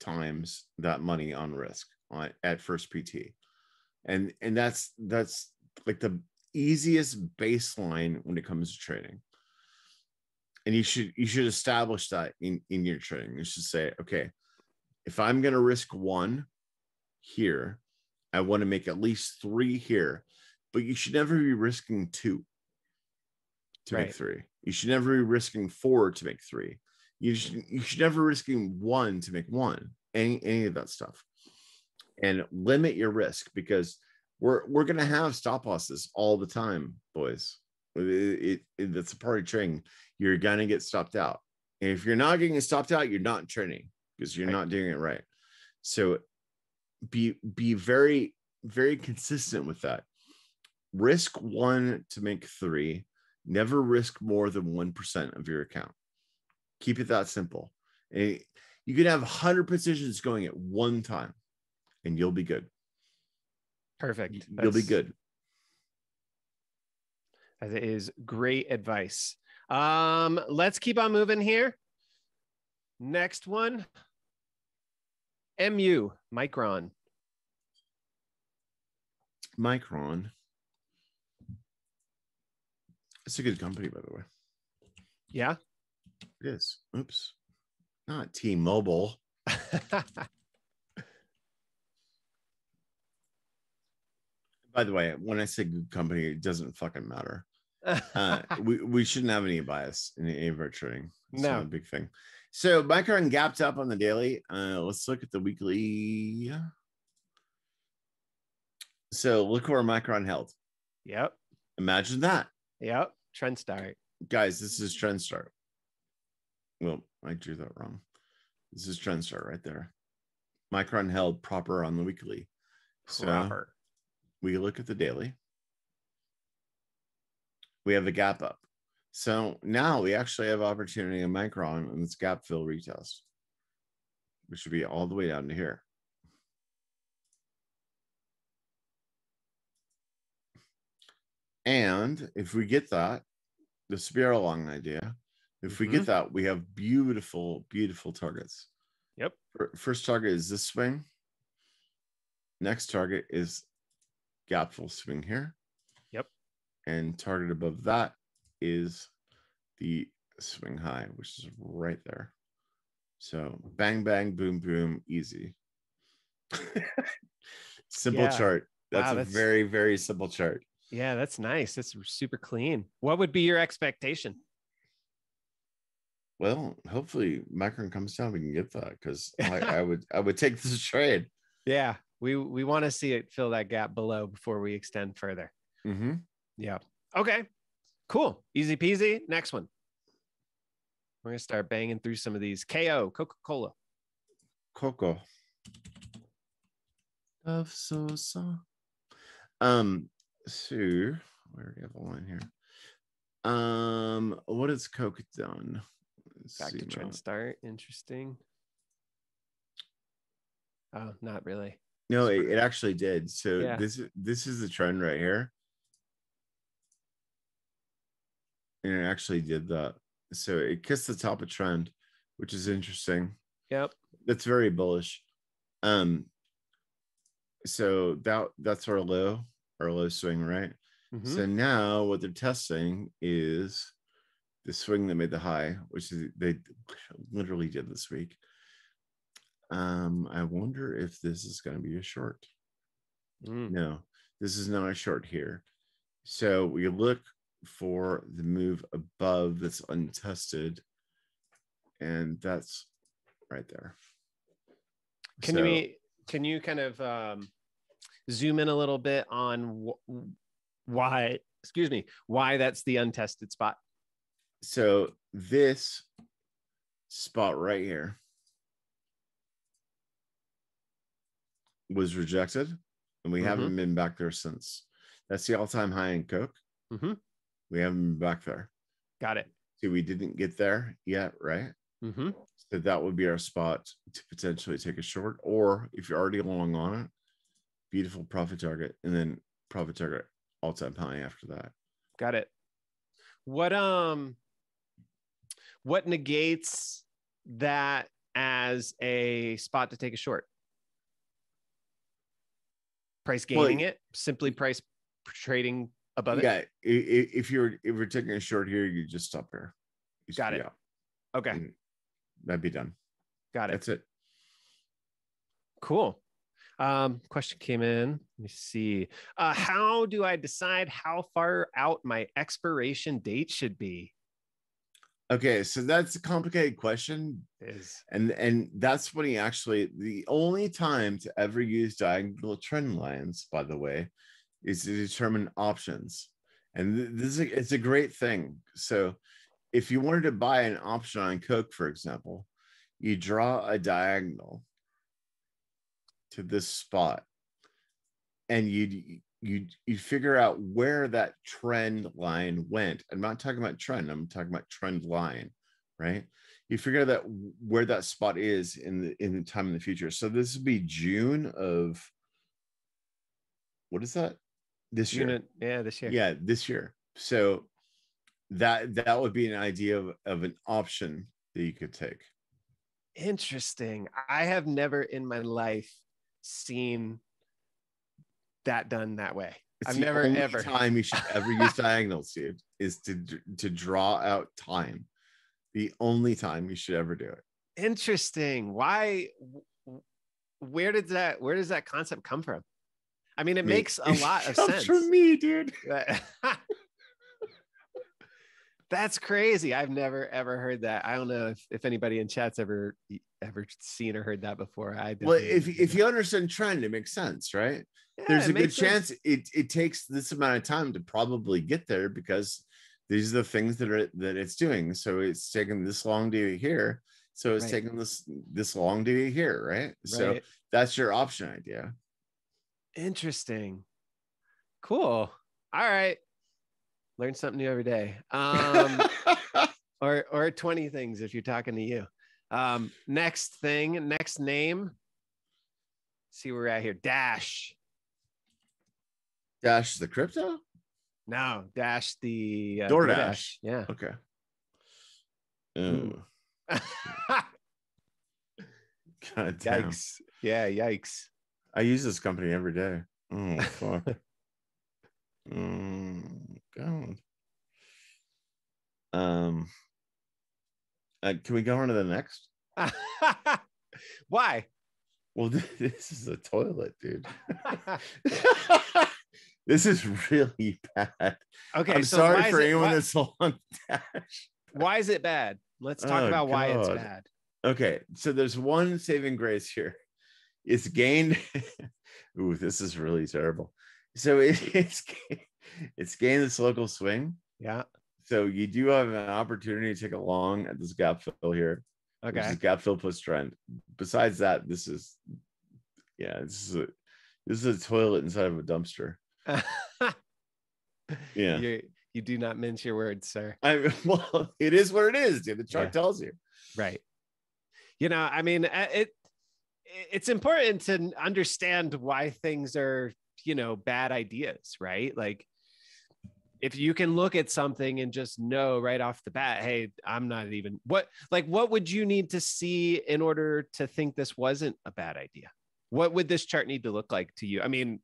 times that money on risk at first PT. And that's like the easiest baseline when it comes to trading, and you should establish that in your trading. You should say, okay, if I'm going to risk one here, I want to make at least three here. But you should never be risking two to make three. You should never be risking four to make three. You should never risking one to make one. Any of that stuff, and limit your risk, because We're going to have stop losses all the time, boys. That's a part of trading. You're going to get stopped out. And if you're not getting stopped out, you're not trading, because you're not doing it right. So be very, very consistent with that. Risk one to make three. Never risk more than 1% of your account. Keep it that simple. And you could have 100 positions going at one time, and you'll be good. Perfect. You'll be good. That is great advice. Let's keep on moving here. Next one. MU, Micron. Micron. It's a good company, by the way. Yeah? It is. Oops. Not T-Mobile. By the way, when I say good company, it doesn't fucking matter. We shouldn't have any bias in any of our trading. That's not a big thing. So Micron gapped up on the daily. Let's look at the weekly. So look where Micron held. Yep. Imagine that. Yep. Trend start. Guys, this is trend start. Well, I drew that wrong. This is trend start right there. Micron held proper on the weekly. Proper. So we look at the daily. We have a gap up. So now we actually have opportunity in Micron and this gap fill retest, which would be all the way down to here. And if we get that, the spiral long idea, if we get that, we have beautiful, beautiful targets. Yep. First target is this swing. Next target is gap fill swing here. Yep. And target above that is the swing high, which is right there. So bang, bang, boom, boom, easy. Simple chart. That's, wow, that's a very, very simple chart. Yeah, that's nice. That's super clean. What would be your expectation? Well, hopefully Micron comes down, we can get that, because I would take this trade. Yeah, we want to see it fill that gap below before we extend further. Mm-hmm. Yeah. Okay. Cool. Easy peasy. Next one. We're gonna start banging through some of these. KO, Coca-Cola. Coco. Of so. So we already have a line here. What has Coke done? Back to trend start. Interesting. Oh, not really. No, it actually did. So yeah. This is the trend right here. And it actually did that. So it kissed the top of trend, which is interesting. Yep. That's very bullish. So that's our low swing, right? Mm-hmm. So now what they're testing is the swing that made the high, which is they literally did this week. I wonder if this is going to be a short. No, this is not a short here. So we look for the move above that's untested, and that's right there. Can you kind of zoom in a little bit on why that's the untested spot? So this spot right here was rejected, and we haven't been back there since. That's the all-time high in Coke. Mm-hmm. We haven't been back there. Got it. So we didn't get there yet, right? Mm-hmm. So that would be our spot to potentially take a short, or if you're already long on it, beautiful profit target, and then profit target all-time high after that. Got it. What negates that as a spot to take a short? Price gaining it, simply price trading above it. Yeah, if you're taking a short here, you just stop here. Got it. Okay, and that'd be done. Got it. That's it. Cool. Question came in. Let me see. How do I decide how far out my expiration date should be? Okay, so that's a complicated question. It is. And that's when he actually, the only time to ever use diagonal trend lines, by the way, is to determine options. And this is it's a great thing. So if you wanted to buy an option on Coke, for example, you draw a diagonal to this spot, and you figure out where that trend line went. I'm not talking about trend, I'm talking about trend line, right? You figure out that where that spot is in the time in the future. So this would be June of, what is that? This year. Yeah, this year. Yeah, this year. So that would be an idea of an option that you could take. Interesting. I have never in my life seen that done that way. It's I've never only ever time you should ever use diagonals, dude, is to draw out time. The only time you should ever do it. Interesting. Why? Where does that concept come from? I mean, it makes a lot of sense for me, dude. That's crazy. I've never, ever heard that. I don't know if anybody in chat's ever seen or heard that before. Well, if you understand trend, it makes sense, right? there's a good chance it takes this amount of time to probably get there because these are the things that it's doing. So it's taken this long to get here. So it's taken this long to get here, right? So that's your option idea. Interesting. Cool. All right. Learn something new every day. Or 20 things if you're talking to you. Next thing, next name. See where we're at here. Dash. Dash the crypto? No, Dash the DoorDash. Yeah. Okay. Ooh. God damn. Yikes. Yeah, yikes. I use this company every day. Oh, fuck. God. Can we go on to the next? Why? Well, this is a toilet, dude. This is really bad. Okay, I'm so sorry for anyone that's on Dash. Why is it bad? Let's talk about why it's bad. Okay, so there's one saving grace here. It's gained. Ooh, this is really terrible. So it's gained this local swing. Yeah. So you do have an opportunity to take a long at this gap fill here. Okay. This is gap fill plus trend. Besides that, this is a toilet inside of a dumpster. Yeah. You do not mince your words, sir. Well, it is what it is, dude. The chart tells you. Right. You know, I mean, it's important to understand why things are, you know, bad ideas, right? Like, if you can look at something and just know right off the bat, hey, I'm not even what would you need to see in order to think this wasn't a bad idea? What would this chart need to look like to you? I mean,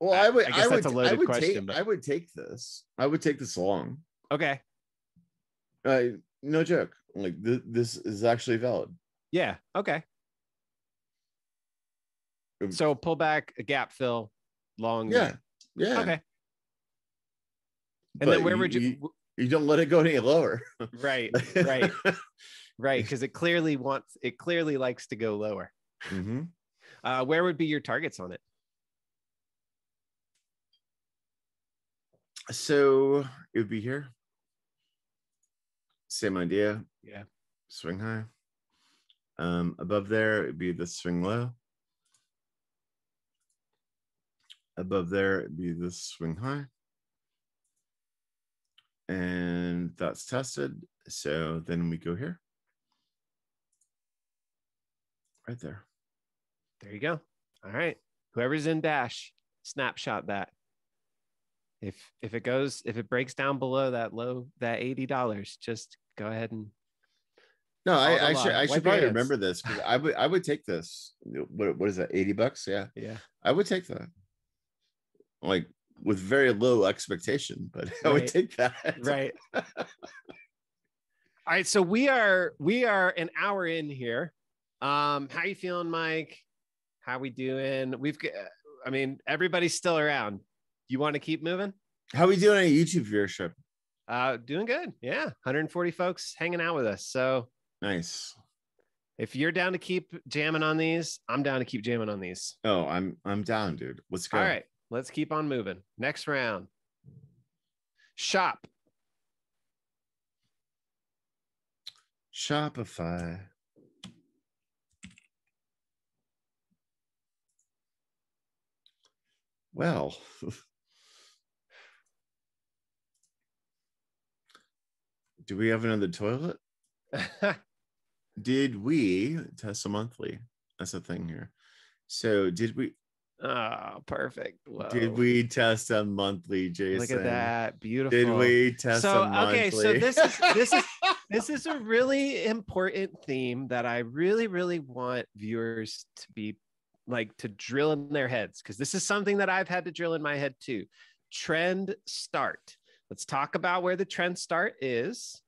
well, I guess that's a loaded question. I would take this. I would take this long. Okay. No joke. Like this is actually valid. Yeah. Okay. So pull back, a gap fill, long. Yeah. There. Yeah. Okay. And then where would you don't let it go any lower. Right. Because it clearly likes to go lower. Mm-hmm. Where would be your targets on it? So it would be here. Same idea. Yeah. Swing high. Above there, it'd be the swing low. Above there, it'd be the swing high. And that's tested. So then we go here. Right there. There you go. All right. Whoever's in Dash, snapshot that. If it breaks down below that low, that $80, just go ahead and. No, I should probably remember this. I would take this. What is that? $80? Yeah. Yeah. I would take that. Like, with very low expectation, but I would take that. Right. All right. So we are an hour in here. How you feeling, Mike? How we doing? I mean, everybody's still around. You want to keep moving? How we doing on YouTube viewership? Doing good. Yeah. 140 folks hanging out with us. So nice. If you're down to keep jamming on these, I'm down to keep jamming on these. Oh, I'm down, dude. Let's go. All right. Let's keep on moving. Next round. Shop. Shopify. Well, do we have another toilet? Did we Tesla monthly? That's a thing here. So did we? Oh, perfect. Whoa. Did we test a monthly, Jason? Look at that. Beautiful. Did we test a monthly? Okay, so this is a really important theme that I really, really want viewers to be like to drill in their heads, because this is something that I've had to drill in my head too. Trend start. Let's talk about where the trend start is.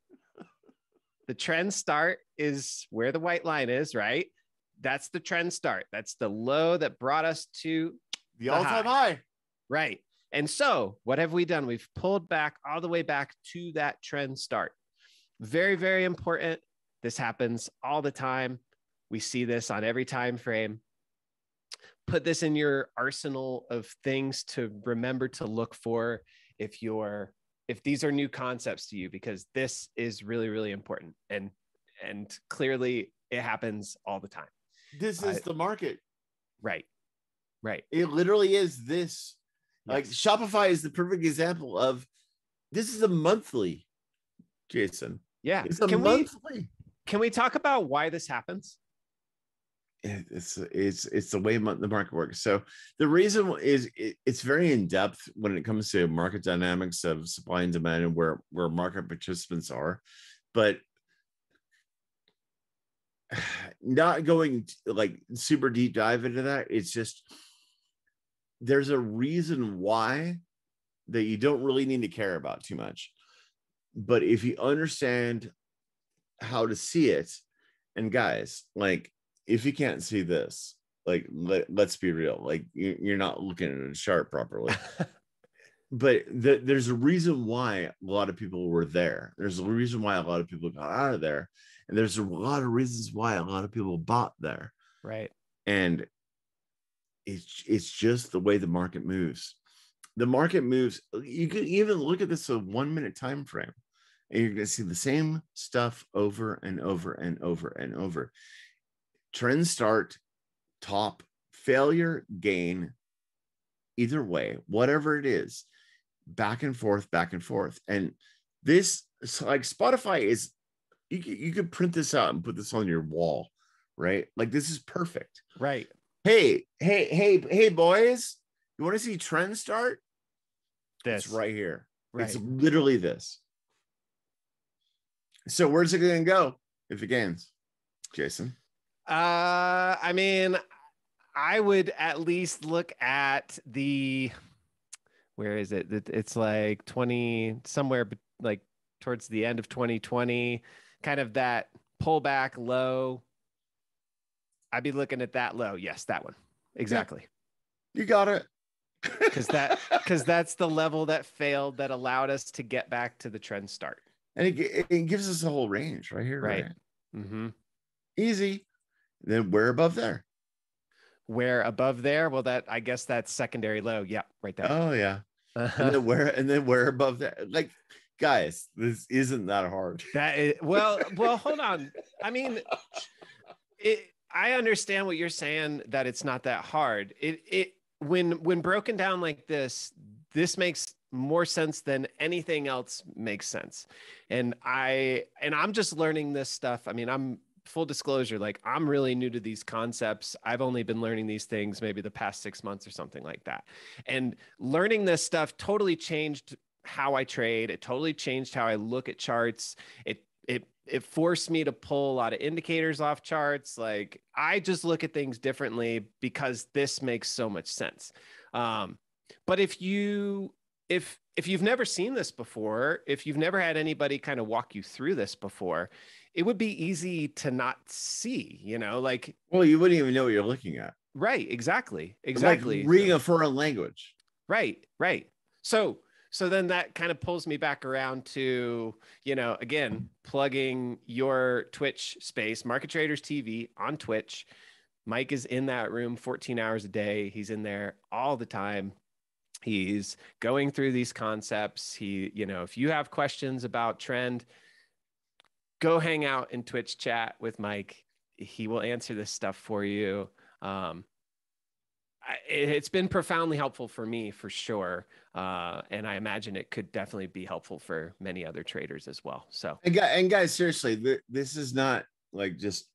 The trend start is where the white line is, right? That's the trend start. That's the low that brought us to the all-time high. Right. And so what have we done? We've pulled back all the way back to that trend start. Very, very important. This happens all the time. We see this on every time frame. put this in your arsenal of things to remember to look for if you're, if these are new concepts to you, because this is really, really important. And clearly it happens all the time. This is the market. Right. Right. It literally is this. Yes. Like Shopify is the perfect example of this is a monthly, Jason. Yeah. It's a monthly. Can we talk about why this happens? It's the way the market works. So the reason is it's very in depth when it comes to market dynamics of supply and demand and where market participants are, but not going like super deep dive into that. It's just, there's a reason why that you don't really need to care about too much, but if you understand how to see it, and guys, like, if you can't see this, like, let's be real, like you're not looking at a chart properly, but there's a reason why a lot of people were there. There's a reason why a lot of people got out of there. And there's a lot of reasons why a lot of people bought there. Right. And it's just the way the market moves. The market moves. You could even look at this a 1 minute time frame and you're going to see the same stuff over and over and over and over. Trend start, top, failure, gain, either way, whatever it is, back and forth, back and forth. And this, so like Spotify is, you could print this out and put this on your wall, right? Like this is perfect. Right. Hey, boys, you want to see trend start? This. It's right here. Right. It's literally this. So where's it going to go if it gains, Jason? I mean, I would at least look at the, where is it? It's like 20, somewhere like towards the end of 2020, kind of that pullback low. I'd be looking at that low. Yes, that one. Exactly. Yeah. You got it. Because that's the level that failed that allowed us to get back to the trend start. And it gives us the whole range right here. Right. Mm-hmm. Easy. Then we're above there. We're above there. Well, that, I guess that's secondary low. Yeah, right there. Oh yeah. Uh-huh. And then we're above that. Like, guys, this isn't that hard. That is, well, hold on. I mean, I understand what you're saying, that it's not that hard. When broken down like this, this makes more sense than anything else makes sense. And I'm just learning this stuff. I mean, full disclosure, like I'm really new to these concepts. I've only been learning these things maybe the past 6 months or something like that. And learning this stuff totally changed how I trade. It totally changed how I look at charts. It forced me to pull a lot of indicators off charts. Like I just look at things differently because this makes so much sense. But if you've never seen this before, if you've never had anybody kind of walk you through this before, it would be easy to not see, you know, like, well, you wouldn't even know what you're looking at. Right. Exactly. Like reading a foreign language. Right. So then that kind of pulls me back around to, you know, again, plugging your Twitch space, Market Traders TV on Twitch. Mike is in that room 14 hours a day. He's in there all the time. He's going through these concepts. He, you know, if you have questions about trend, go hang out in Twitch chat with Mike. He will answer this stuff for you. It's been profoundly helpful for me, for sure. And I imagine it could definitely be helpful for many other traders as well. So, and guys, seriously, this is not like just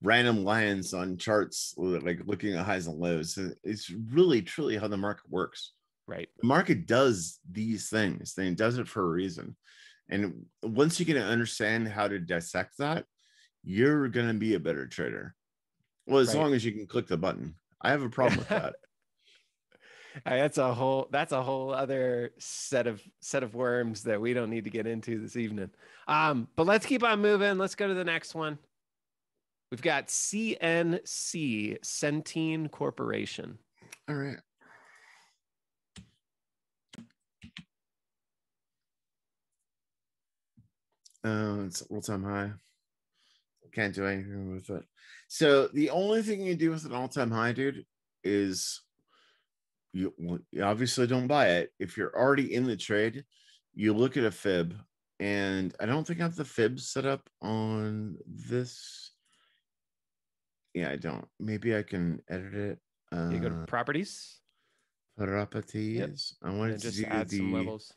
random lines on charts, like looking at highs and lows. It's really, truly how the market works. Right. The market does these things. It does it for a reason. And once you can understand how to dissect that, you're going to be a better trader. Well, as long as you can click the button. I have a problem with that. That's a whole other set of worms that we don't need to get into this evening. But let's keep on moving. Let's go to the next one. We've got CNC, Centene Corporation. All right. It's all-time high. Can't do anything with it. So the only thing you do with an all-time high, dude, is you obviously don't buy it. If you're already in the trade, you look at a fib, and I don't think I have the fib set up on this. Yeah, I don't. Maybe I can edit it. You go to properties. Properties. Yep. I wanted to just add some levels.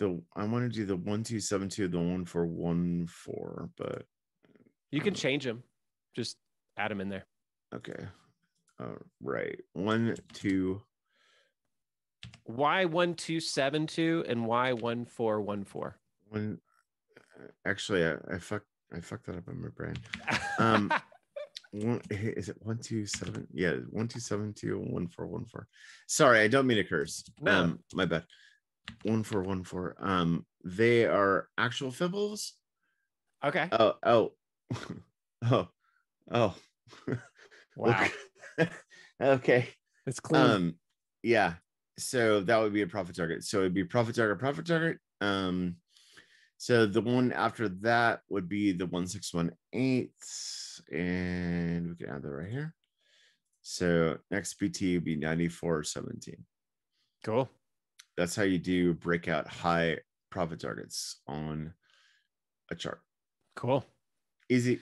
I want to do the 1272, the 1414, but you can change them. Just add them in there. Okay. All right. 1 2. Why 1272 and why 1414? When actually, I fucked that up in my brain. Is it 1 2 7? Yeah, 1272 and 1414. Sorry, I don't mean to curse. No. My bad. 1414. They are actual fibbles. Okay. Oh. Wow. Okay. It's clean. Yeah. So that would be a profit target. So it'd be profit target. So the one after that would be the 1618, and we can add that right here. So next BT would be 9417. Cool. That's how you do breakout high profit targets on a chart. Cool. Easy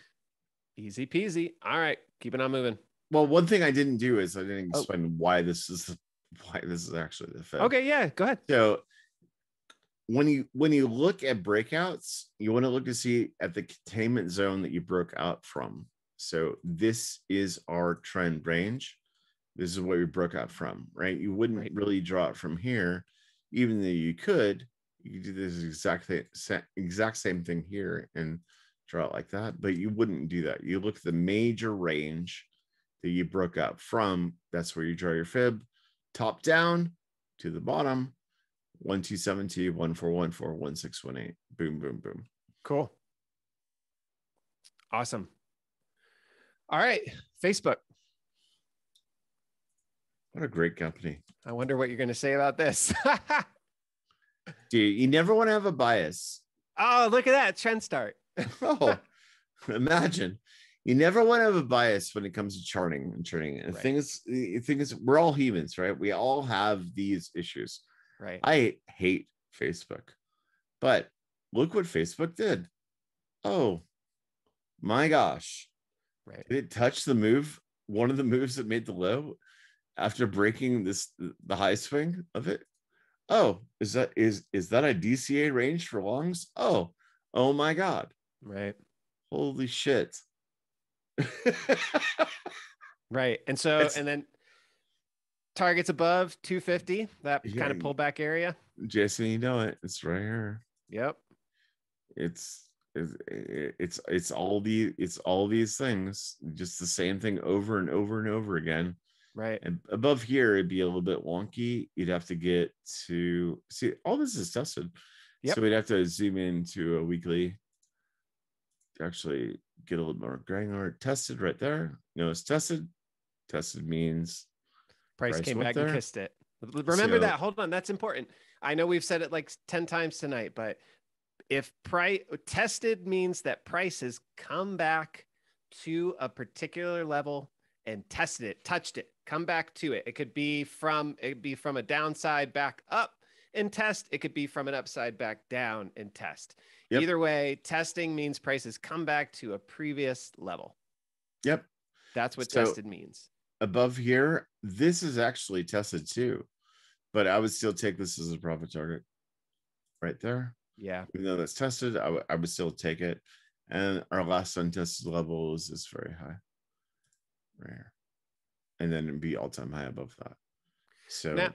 peasy. All right. Keep it on moving. Well, one thing I didn't do is I didn't explain why this is actually the Fed. Okay, yeah, go ahead. So when you look at breakouts, you want to look to see at the containment zone that you broke out from. So this is our trend range. This is what we broke out from, right? You wouldn't really draw it from here, even though you could do this exact same thing here and draw it like that, but you wouldn't do that. You look at the major range that you broke out from. That's where you draw your fib, top down to the bottom, 1272, 1414, 1618. Boom, boom, boom. Cool. Awesome. All right, Facebook. What a great company. I wonder what you're going to say about this. Dude, you never want to have a bias. Oh, look at that. Trend start. Oh, imagine. You never want to have a bias when it comes to charting and trading. And the thing is, we're all humans, right? We all have these issues. Right. I hate Facebook, but look what Facebook did. Oh, my gosh. Right. Did it touch the move? One of the moves that made the low? After breaking the high swing of it, oh, is that a DCA range for longs? Oh my God! Right, holy shit! Right, and so then targets above 250, that kind of pullback area. Jason, you know it. It's right here. Yep. It's all these things, just the same thing over and over and over again. Right. And above here, it'd be a little bit wonky. You'd have to get to see all this is tested. Yep. So we'd have to zoom into a weekly to actually get a little more granular. Tested right there. No, it's tested. Tested means price came back there and kissed it. Remember that. Hold on. That's important. I know we've said it like 10 times tonight, but if price tested means that prices come back to a particular level and tested it, touched it, come back to it. It could be from a downside back up and test. It could be from an upside back down and test. Yep. Either way, testing means prices come back to a previous level. Yep. That's what tested means. Above here, this is actually tested too, but I would still take this as a profit target right there. Yeah. Even though that's tested, I would still take it. And our last untested level is very high. Rare, and then it'd be all-time high above that. So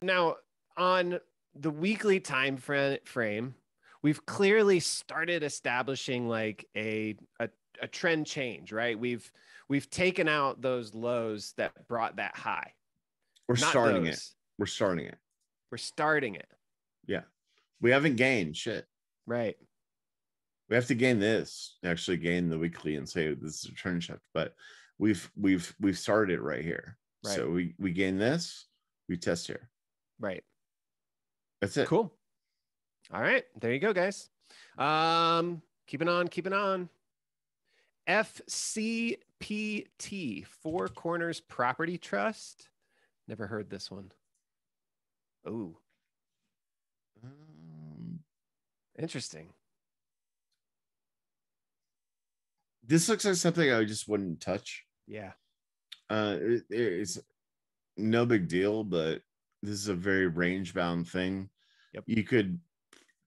now on the weekly time frame, we've clearly started establishing like a trend change, right? We've taken out those lows that brought that high. We're starting it. Yeah, we haven't gained shit. Right. We have to gain this, actually gain the weekly, and say this is a trend shift, but we've started it right here. Right. So we gain this, we test here. Right. That's it. Cool. All right. There you go, guys. Keeping on. FCP FPT, Four Corners Property Trust. Never heard this one. Oh, interesting. This looks like something I just wouldn't touch. Yeah. It's no big deal, but this is a very range bound thing. Yep. You could,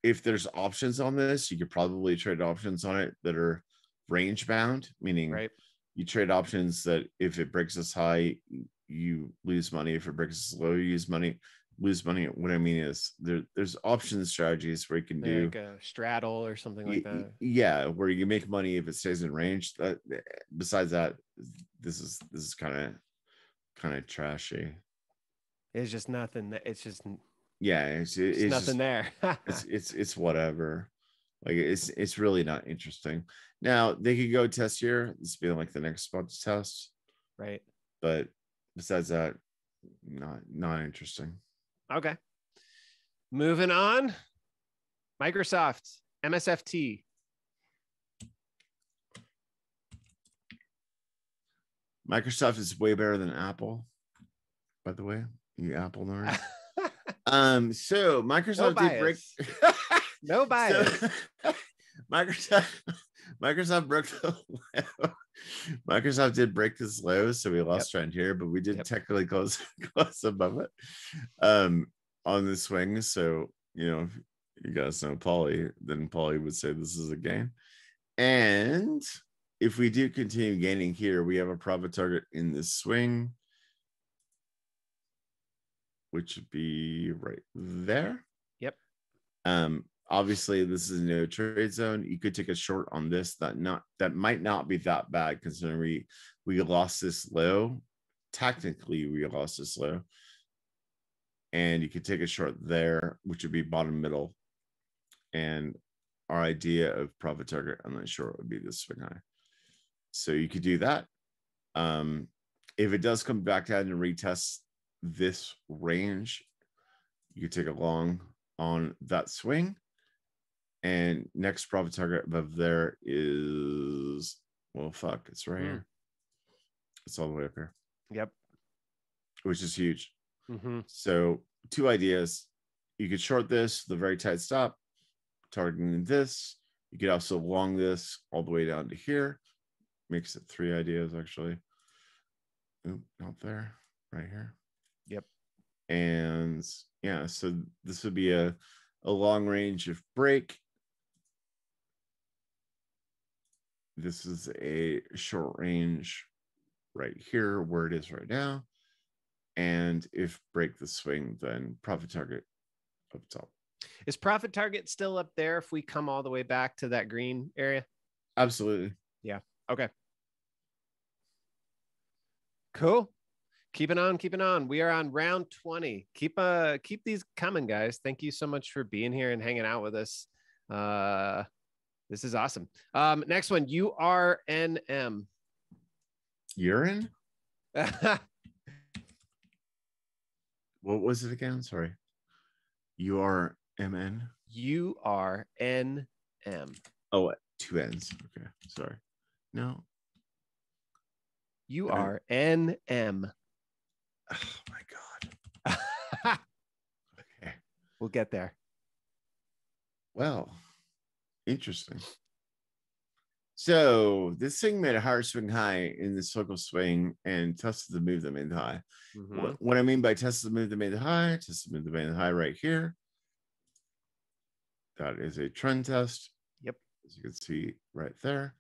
if there's options on this, you could probably trade options on it that are range bound, meaning right. You trade options that if it breaks this high, you lose money. If it breaks this low, you lose money. What I mean is there's option strategies where you can do like a straddle or something like that. Yeah, where you make money if it stays in range. Besides that, this is kind of trashy. It's just nothing. It's just yeah. It's nothing just, there. it's whatever. Like it's really not interesting. Now they could go test here. This being like the next spot to test, right? But besides that, not interesting. Okay. Moving on. Microsoft, MSFT. Microsoft is way better than Apple, by the way. You Apple nerd. So Microsoft did break. No bias. So, Microsoft broke the low. Microsoft did break this low, so we lost trend here, but we did technically close above it on the swing. So, you know, if you guys know Polly, then Polly would say this is a gain. And if we do continue gaining here, we have a profit target in this swing, which would be right there. Yep. Obviously, this is no trade zone. You could take a short on this. That might not be that bad considering we lost this low. Technically, we lost this low. And you could take a short there, which would be bottom middle. And our idea of profit target on that short would be this swing high. So you could do that. If it does come back down and retest this range, you could take a long on that swing. And next profit target above there is, well, fuck, it's right here. It's all the way up here. Yep. Which is huge. So two ideas. You could short this, the very tight stop, targeting this. You could also long this all the way down to here. Makes it three ideas, actually. Oop, not there, right here. Yep. And yeah, so this would be a long range of break. This is a short range right here where it is right now. And if break the swing, then profit target up top. Is profit target still up there if we come all the way back to that green area? Absolutely. Yeah. Okay. Cool. Keeping on. We are on round 20. Keep these coming, guys. Thank you so much for being here and hanging out with us. This is awesome. Next one, URNM. Urine? What was it again? Sorry. URMN? URNM. Oh, two N's. Okay, sorry. No. URNM. Oh my God. Okay. We'll get there. Well, interesting. So this thing made a higher swing high in the circle swing and tested the move that made the high. What I mean by tested the move that made the high, tested the move that made the high right here. That is a trend test. Yep. As you can see right there.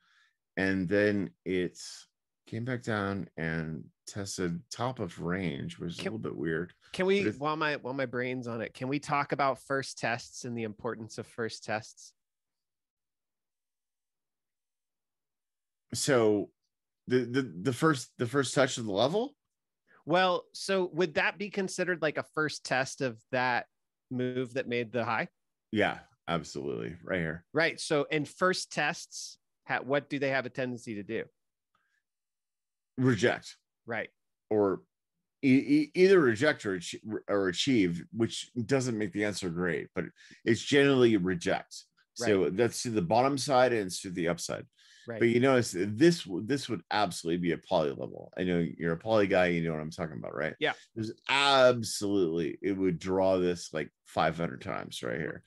And then it's came back down and tested top of range, which is a little bit weird. Can we, while my brain's on it, can we talk about first tests and the importance of first tests? So the first touch of the level? Well, so would that be considered like a first test of that move that made the high? Yeah, absolutely. Right here. Right. So in first tests, what do they have a tendency to do? Reject, right? Or either reject or achieve, which doesn't make the answer great, but it's generally reject. Right. So that's to the bottom side and it's to the upside. Right. But you notice this would absolutely be a poly level. I know you're a poly guy. You know what I'm talking about, right? Yeah. There's absolutely, it would draw this like 500 times right here.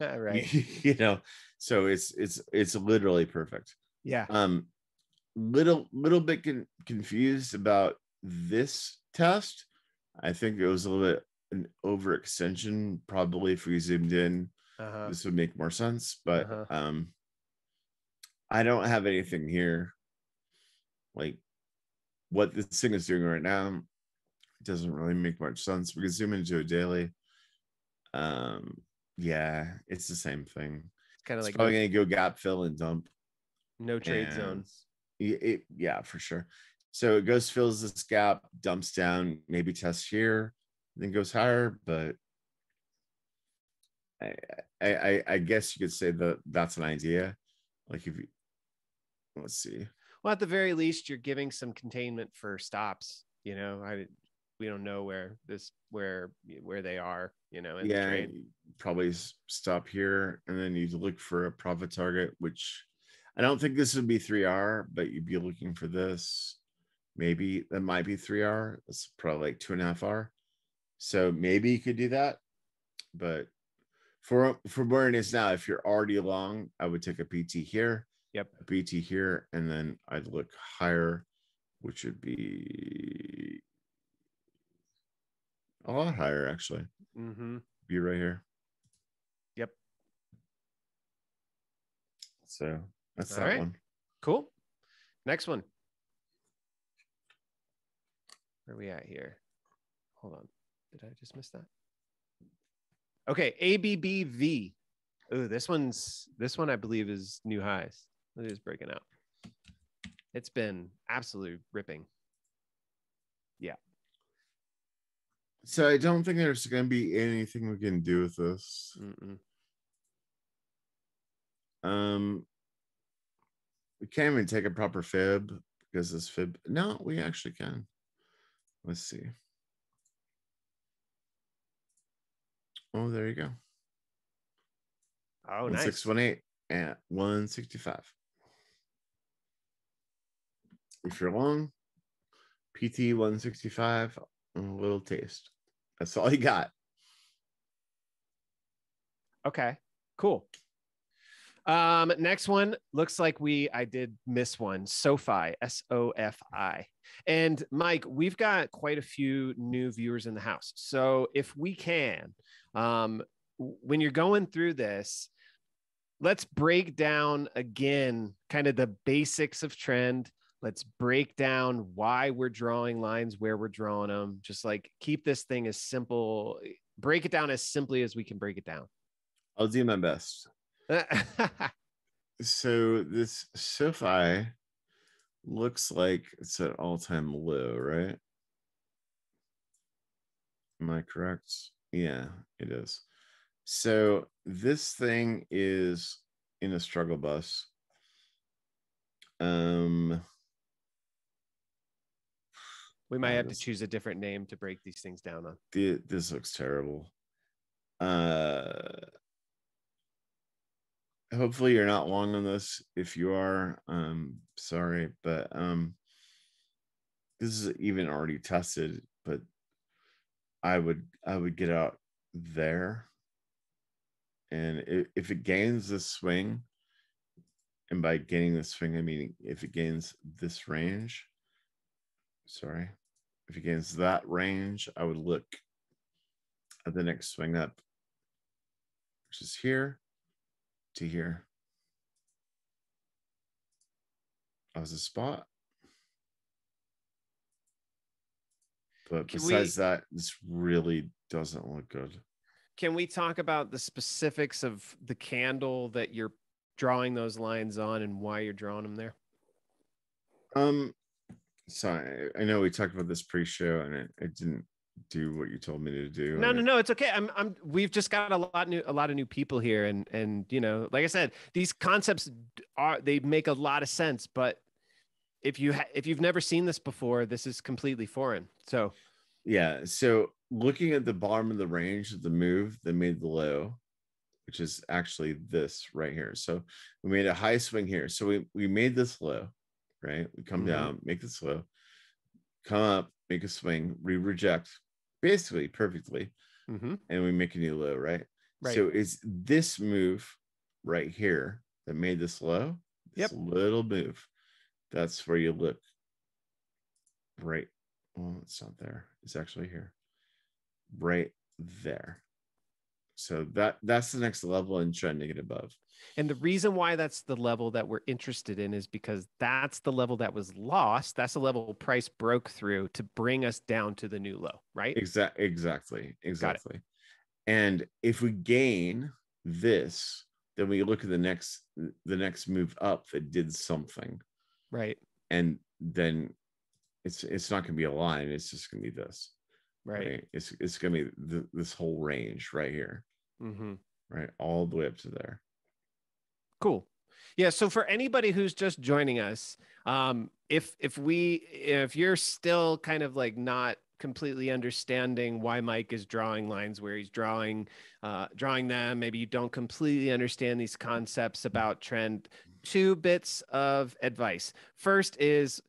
Right. You know, so it's literally perfect. Yeah. Little bit confused about this test. I think it was a little bit an overextension. Probably if we zoomed in, this would make more sense. But I don't have anything here. Like what this thing is doing right now doesn't really make much sense. We can zoom into a daily. Yeah, it's the same thing. It's kind of like probably gonna go gap fill and dump. No trade zones. Yeah, for sure. So it goes, fills this gap, dumps down, maybe tests here, then goes higher. But I guess you could say that that's an idea. Like if you, let's see. Well, at the very least, you're giving some containment for stops. You know, we don't know where they are. You know, in the trade. Probably stop here, and then you look for a profit target, which. I don't think this would be 3R, but you'd be looking for this. Maybe that might be 3R. It's probably like 2.5R. So maybe you could do that. But for where it is now, if you're already long, I would take a PT here. Yep. A PT here. And then I'd look higher, which would be a lot higher, actually. Mm-hmm. Be right here. Yep. So. That's all that right. One. Cool. Next one. Where are we at here? Hold on. Did I just miss that? Okay. ABBV. Oh, this one I believe is new highs. It is breaking out. It's been absolute ripping. Yeah. So I don't think there's going to be anything we can do with this. We can't even take a proper fib because this fib. No, we actually can. Let's see. Oh, there you go. Oh, nice. 1618 at 165. If you're long, PT 165, a little taste. That's all you got. Okay, cool. Next one looks like I did miss one. SOFI, SOFI. And Mike, we've got quite a few new viewers in the house. So if we can, when you're going through this, let's break down again, kind of the basics of trend. Let's break down why we're drawing lines, where we're drawing them. Just like keep this thing as simple, break it down as simply as we can break it down. I'll do my best. So this SOFI looks like it's at all-time low, right? Am I correct? Yeah, it is. So this thing is in a struggle bus. We might have to choose a different name to break these things down on. This looks terrible. Hopefully you're not long on this. If you are, sorry, but this is even already tested, but I would get out there. And if it gains this swing, and by gaining this swing, I mean, if it gains this range, sorry, if it gains that range, I would look at the next swing up, which is here. To here. That was a spot. But besides that, this really doesn't look good. Can we talk about the specifics of the candle that you're drawing those lines on and why you're drawing them there? Sorry, I know we talked about this pre-show and it didn't do what you told me to do. No, it's okay. We've just got a lot of new people here, and you know, like I said, these concepts they make a lot of sense. But if you've never seen this before, this is completely foreign. So yeah. So looking at the bottom of the range of the move that made the low, which is actually this right here. So we made a high swing here. So we made this low, right? We come down, make this low, come up, make a swing, we reject basically perfectly, and we make a new low, right? Right. So it's this move right here that made this low, this little move. That's where you look. Right. Well, it's not there. It's actually here. Right there. So that's the next level and trending it above. And the reason why that's the level that we're interested in is because that's the level that was lost. That's the level price broke through to bring us down to the new low, right? Exactly. And if we gain this, then we look at the next move up that did something. Right. And then it's not going to be a line. It's just going to be this. Right. It's going to be this whole range right here. Right. All the way up to there. Cool. Yeah. So for anybody who's just joining us, if you're still kind of like not completely understanding why Mike is drawing lines where he's drawing them, maybe you don't completely understand these concepts about trend, two bits of advice. First is,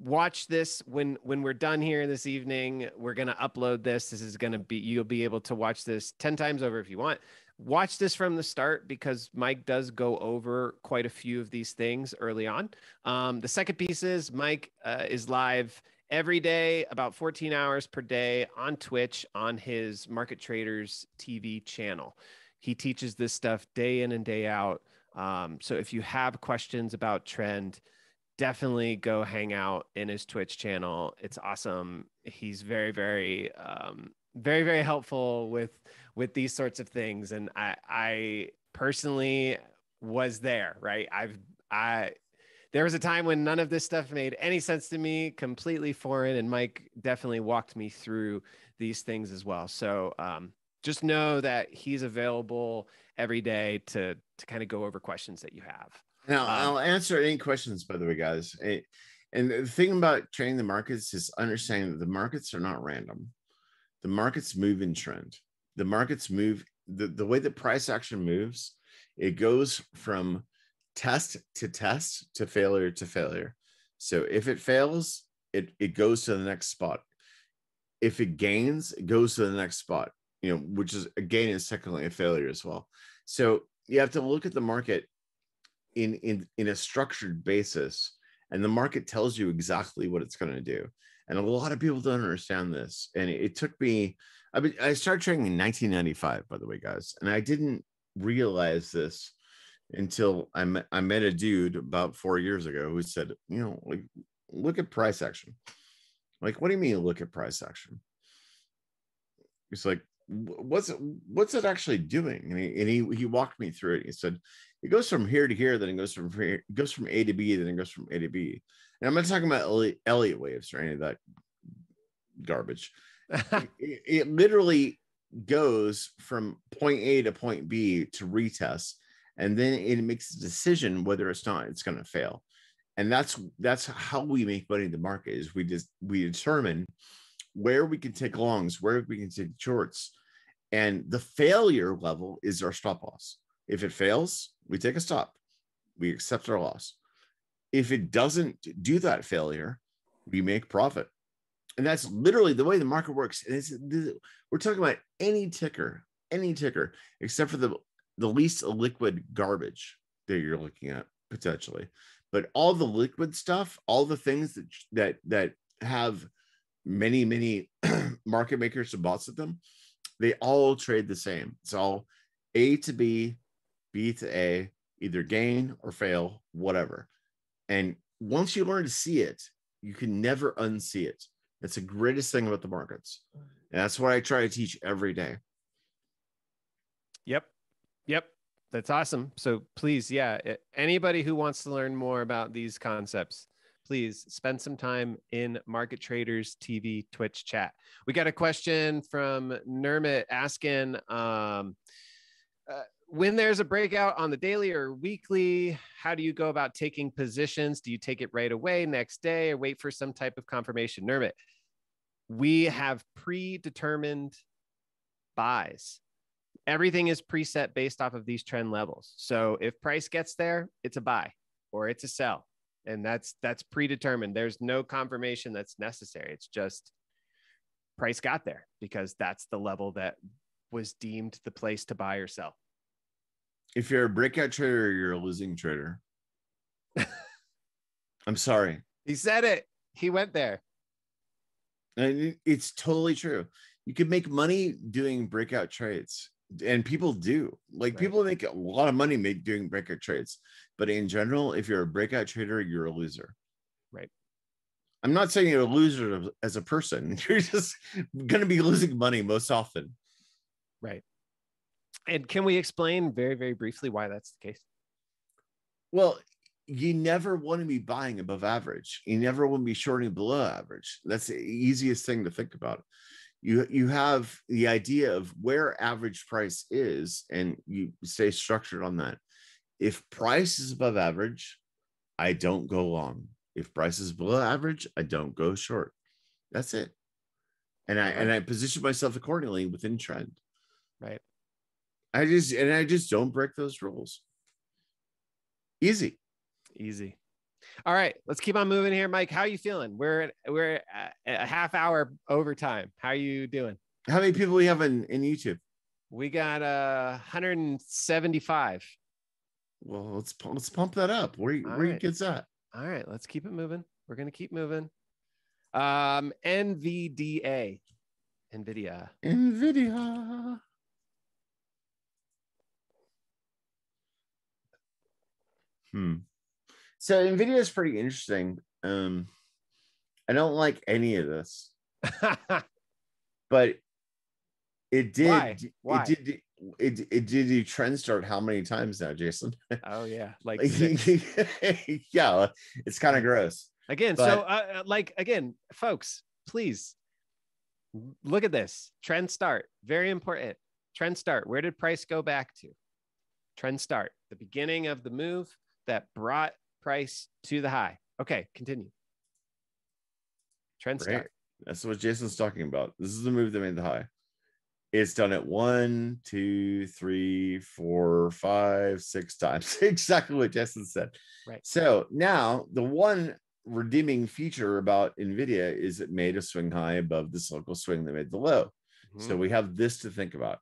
watch this when we're done here this evening. We're going to upload this. This is going to be, you'll be able to watch this 10 times over if you want. Watch this from the start because Mike does go over quite a few of these things early on. The second piece is Mike is live every day, about 14 hours per day on Twitch on his Market Traders TV channel. He teaches this stuff day in and day out. So if you have questions about trend, definitely go hang out in his Twitch channel. It's awesome. He's very, very helpful with these sorts of things. And I personally was there, right? There was a time when none of this stuff made any sense to me, completely foreign. And Mike definitely walked me through these things as well. So just know that he's available every day to kind of go over questions that you have. Now, I'll answer any questions, by the way, guys. And the thing about trading the markets is understanding that the markets are not random. The markets move in trend. The markets move, the way that price action moves, it goes from test to failure to failure. So if it fails, it goes to the next spot. If it gains, it goes to the next spot, you know, which is, again, is technically a failure as well. So you have to look at the market in a structured basis, and the market tells you exactly what it's going to do. And a lot of people don't understand this. And it took me, I started trading in 1995, by the way, guys. And I didn't realize this until I met a dude about 4 years ago who said, you know, like, look at price action. Like, what do you mean look at price action? It's like, what's it actually doing? And he walked me through it. He said, it goes from here to here, then it goes from here, it goes from A to B, then it goes from A to B. And I'm not talking about Elliott waves or any of that garbage. it literally goes from point A to point B to retest, and then it makes a decision whether it's going to fail. And that's how we make money in the market, is we determine where we can take longs, where we can take shorts, and the failure level is our stop loss. If it fails, we take a stop. We accept our loss. If it doesn't do that failure, we make profit. And that's literally the way the market works. And we're talking about any ticker, except for the least liquid garbage that you're looking at potentially. But all the liquid stuff, all the things that have many, many market makers and bots at them, they all trade the same. It's all A to B, B to A, either gain or fail, whatever. And once you learn to see it, you can never unsee it. That's the greatest thing about the markets. And that's what I try to teach every day. Yep. That's awesome. So please, anybody who wants to learn more about these concepts, please spend some time in Market Traders TV Twitch chat. We got a question from Nermit asking, when there's a breakout on the daily or weekly, how do you go about taking positions? Do you take it right away next day or wait for some type of confirmation? Nermit, we have predetermined buys. everything is preset based off of these trend levels. So if price gets there, it's a buy or it's a sell. And that's predetermined. There's no confirmation that's necessary. It's just price got there because that's the level that was deemed the place to buy or sell. If you're a breakout trader, you're a losing trader. I'm sorry. He said it. He went there. And it's totally true. You could make money doing breakout trades, and people do. Like, right. People make a lot of money doing breakout trades. But in general, if you're a breakout trader, you're a loser. Right. I'm not saying you're a loser as a person. You're just going to be losing money most often. Right. And can we explain very, very briefly why that's the case? Well, you never want to be buying above average. You never want to be shorting below average. That's the easiest thing to think about. You have the idea of where average price is, and you stay structured on that. If price is above average, I don't go long. If price is below average, I don't go short. That's it. And I position myself accordingly within trend. Right. I just don't break those rules. Easy. All right, let's keep on moving here, Mike. How are you feeling? We're a half hour overtime. How are you doing? How many people we have in YouTube? We got 175. Well, let's pump that up. Where you kids at? All right, let's keep it moving. We're gonna keep moving. Nvidia. So Nvidia is pretty interesting. I don't like any of this, but it did. Why? It did do trend start how many times now, Jason? Oh yeah, like yeah, it's kind of gross. Again, but, so folks, please look at this trend start. Very important trend start. Where did price go back to? Trend start, the beginning of the move that brought price to the high. Okay, continue. Trend start. That's what Jason's talking about. This is the move that made the high. It's done it 1, 2, 3, 4, 5, 6 times. Exactly what Jason said. Right. So now the one redeeming feature about NVIDIA is it made a swing high above this local swing that made the low. Mm-hmm. So we have this to think about.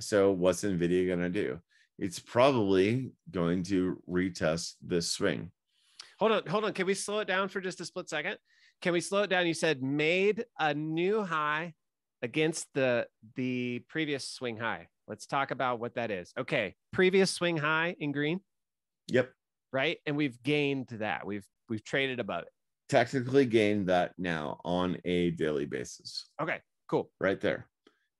So what's NVIDIA going to do? It's probably going to retest this swing. Hold on. Can we slow it down for just a split second? Can we slow it down? You said made a new high against the previous swing high. Let's talk about what that is. Okay. Previous swing high in green. Yep. Right. And we've gained that. We've traded above it. Technically gained that now on a daily basis. Okay, cool. Right there.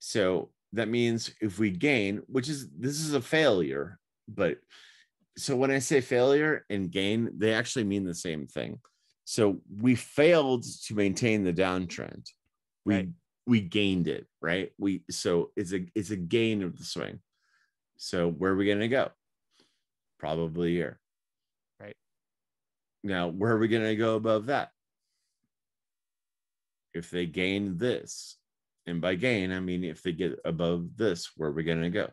So that means if we gain, this is a failure, but so when I say failure and gain, they actually mean the same thing. So we failed to maintain the downtrend. We gained it, right? So it's a gain of the swing. So where are we going to go? Probably here. Right. Now, where are we going to go above that? If they gain this. And by gain, I mean, if they get above this, where are we going to go?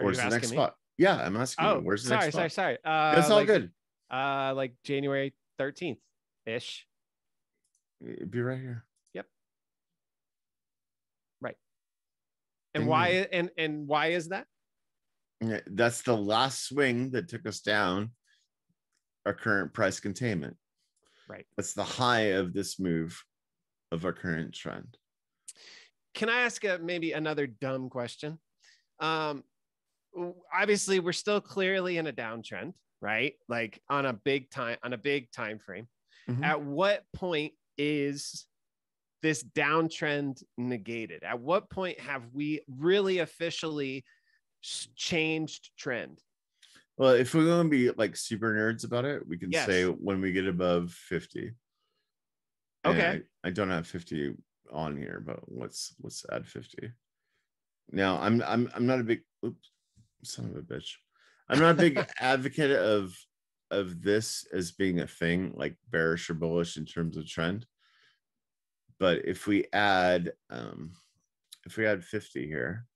Where's the next spot? Yeah, I'm asking you. Where's the next spot? Sorry. That's all good. Like January 13th-ish. It'd be right here. Yep. Right. And why? And why is that? That's the last swing that took us down our current price containment. Right. That's the high of this move of our current trend. Can I ask maybe another dumb question? Obviously, we're still clearly in a downtrend, right? Like on a big time frame. Mm-hmm. At what point is this downtrend negated? At what point have we really officially changed trend? Well, if we're going to be like super nerds about it, we can say when we get above 50. Okay. And I don't have 50 on here, but let's add 50. Now, I'm not a big son of a bitch. I'm not a big advocate of this as being a thing like bearish or bullish in terms of trend. But if we add 50 here,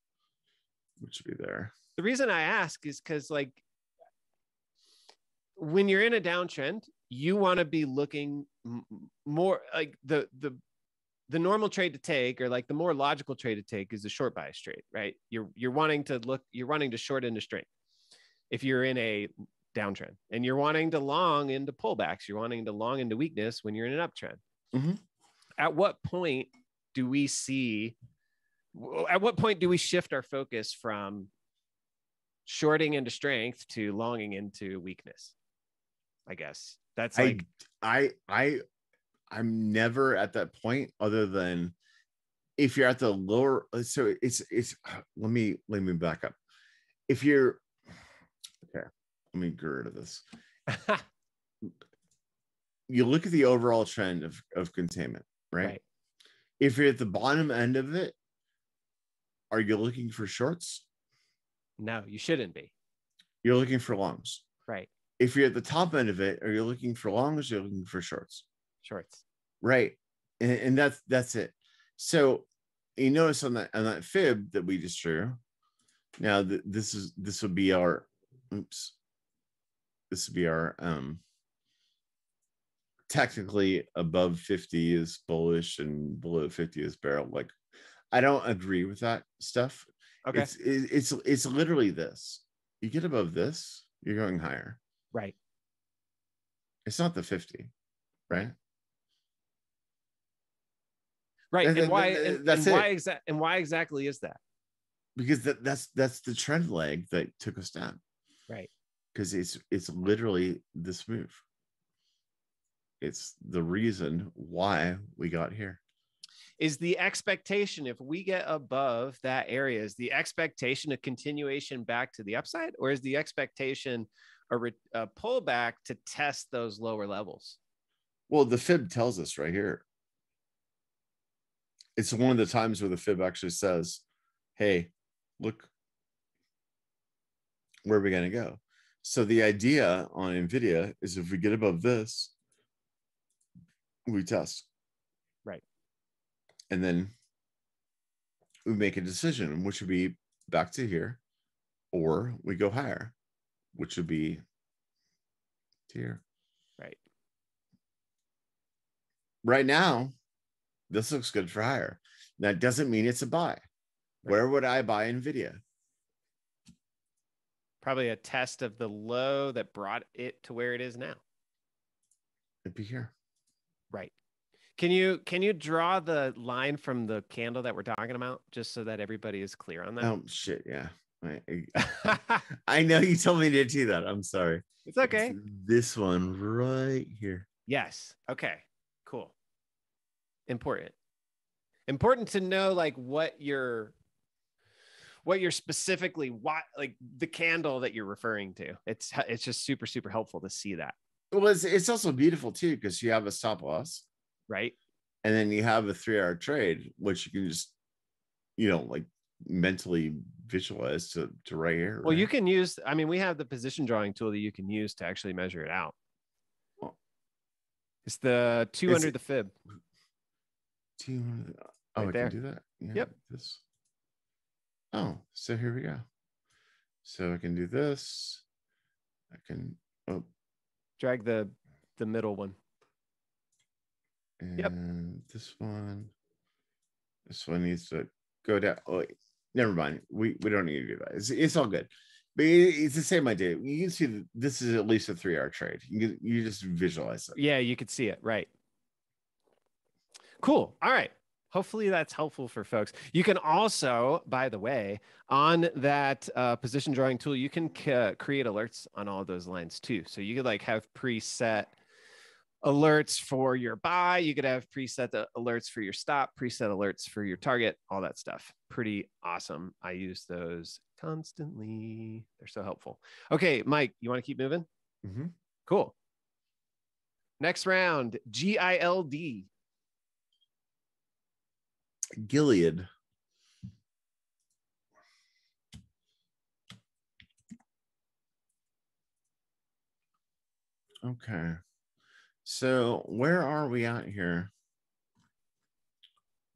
which would be there. The reason I ask is because, like, when you're in a downtrend, you want to be looking more like the normal trade to take, or like the more logical trade to take, is the short bias trade, right? You're wanting to look, you're wanting to short into strength if you're in a downtrend, and you're wanting to long into pullbacks. You're wanting to long into weakness when you're in an uptrend. Mm-hmm. At what point do we see, at what point do we shift our focus from shorting into strength to longing into weakness? I guess that's like, I'm never at that point, other than if you're at the lower. So it's, let me back up. If you're, okay, let me get rid of this. You look at the overall trend of containment, right? If you're at the bottom end of it, are you looking for shorts? No, you shouldn't be. You're looking for longs, right? If you're at the top end of it, are you looking for longs? Or you're looking for shorts. Shorts, right? And that's it. So you notice on that fib that we just drew. Now this would be our This would be our technically above 50 is bullish and below 50 is barrel. Like, I don't agree with that stuff. Okay, it's literally this. You get above this, you're going higher, right? It's not the 50, right? Right, and why exactly is that? Because that's the trend leg that took us down, right? Because it's literally this move. It's the reason why we got here. Is the expectation, if we get above that area, is the expectation a continuation back to the upside, or is the expectation a pullback to test those lower levels? Well, the fib tells us right here. It's one of the times where the fib actually says, hey, look, where are we going to go? So the idea on Nvidia is if we get above this, we test. Right. And then we make a decision, which would be back to here, or we go higher, which would be to here. Right. Right now, this looks good for higher. That doesn't mean it's a buy. Right. Where would I buy Nvidia? Probably a test of the low that brought it to where it is now. It'd be here. Right. Can you draw the line from the candle that we're talking about, just so that everybody is clear on that? Oh shit, yeah. I know you told me to do that. I'm sorry. It's okay. It's this one right here. Yes. Okay. Cool. Important to know, like, what you're specifically, what, like, the candle that you're referring to. It's just super, super helpful to see that. Well, it's also beautiful too, because you have a stop loss, right? And then you have a 3-hour trade, which you can just, you know, like, mentally visualize to right here. Well, right? You can use, I mean, we have the position drawing tool that you can use to actually measure it out. Well, it's the 200 the fib. Oh, right, I can do that. Yeah, yep. This. Oh, so here we go. So I can do this. I can drag the middle one. And yep. This one needs to go down. Oh, wait, never mind. We don't need to do that. It's all good. But it's the same idea. You can see that this is at least a 3-hour trade. You just visualize it. Yeah, you could see it. Right. Cool. All right. Hopefully that's helpful for folks. You can also, by the way, on that position drawing tool, you can create alerts on all those lines too. So you could, like, have preset alerts for your buy. You could have preset alerts for your stop, preset alerts for your target, all that stuff. Pretty awesome. I use those constantly. They're so helpful. Okay, Mike, you want to keep moving? Mm-hmm. Cool. Next round, GILD. Gilead. Okay, so where are we at here?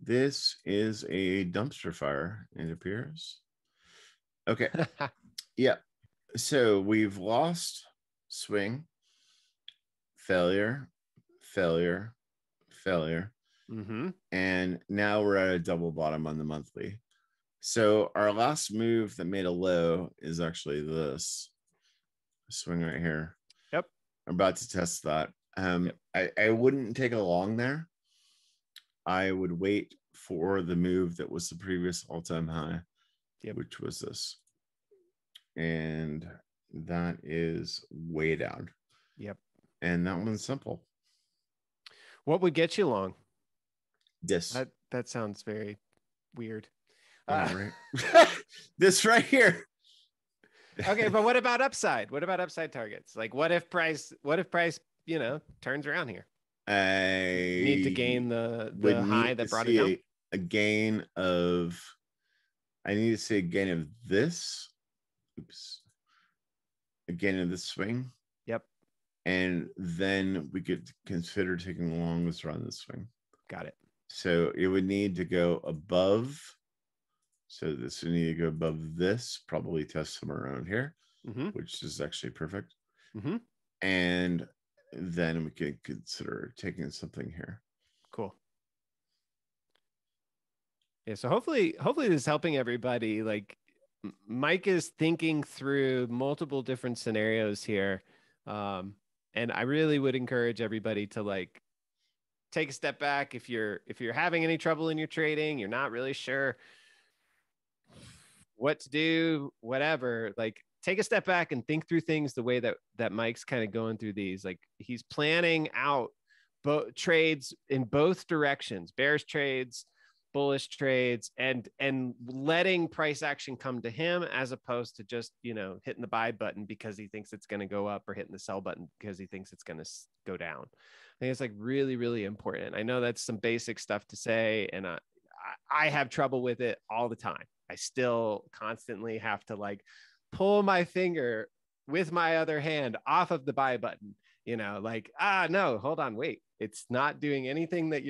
This is a dumpster fire, it appears. Okay. Yeah. So we've lost swing, failure, failure, failure. Mm-hmm. And now we're at a double bottom on the monthly. So our last move that made a low is actually this swing right here. Yep. I'm about to test that. Yep. I wouldn't take a long there. I would wait for the move that was the previous all-time high, yep, which was this. And that is way down. Yep. And that one's simple. What would get you long? This. That sounds very weird. Right. This right here. Okay, but what about upside? What about upside targets? Like, what if price, you know, turns around here? I need to gain the high that brought it down. I need to see a gain of this. Oops. A gain of this swing. Yep. And then we could consider taking the longest run this swing. Got it. So it would need to go above. So this would need to go above this, probably test somewhere around here, mm-hmm, which is actually perfect. Mm-hmm. And then we could consider taking something here. Cool. Yeah. So hopefully this is helping everybody. Like, Mike is thinking through multiple different scenarios here. And I really would encourage everybody to, like, take a step back. If you're having any trouble in your trading, you're not really sure what to do, whatever, like, take a step back and think through things the way that Mike's kind of going through these. Like, he's planning out trades in both directions, bearish trades, bullish trades, and letting price action come to him, as opposed to just, you know, hitting the buy button because he thinks it's going to go up, or hitting the sell button because he thinks it's going to go down. I think it's, like, really, really important. I know that's some basic stuff to say, and I have trouble with it all the time. I still constantly have to, like, pull my finger with my other hand off of the buy button, you know, like, no, hold on, wait, it's not doing anything that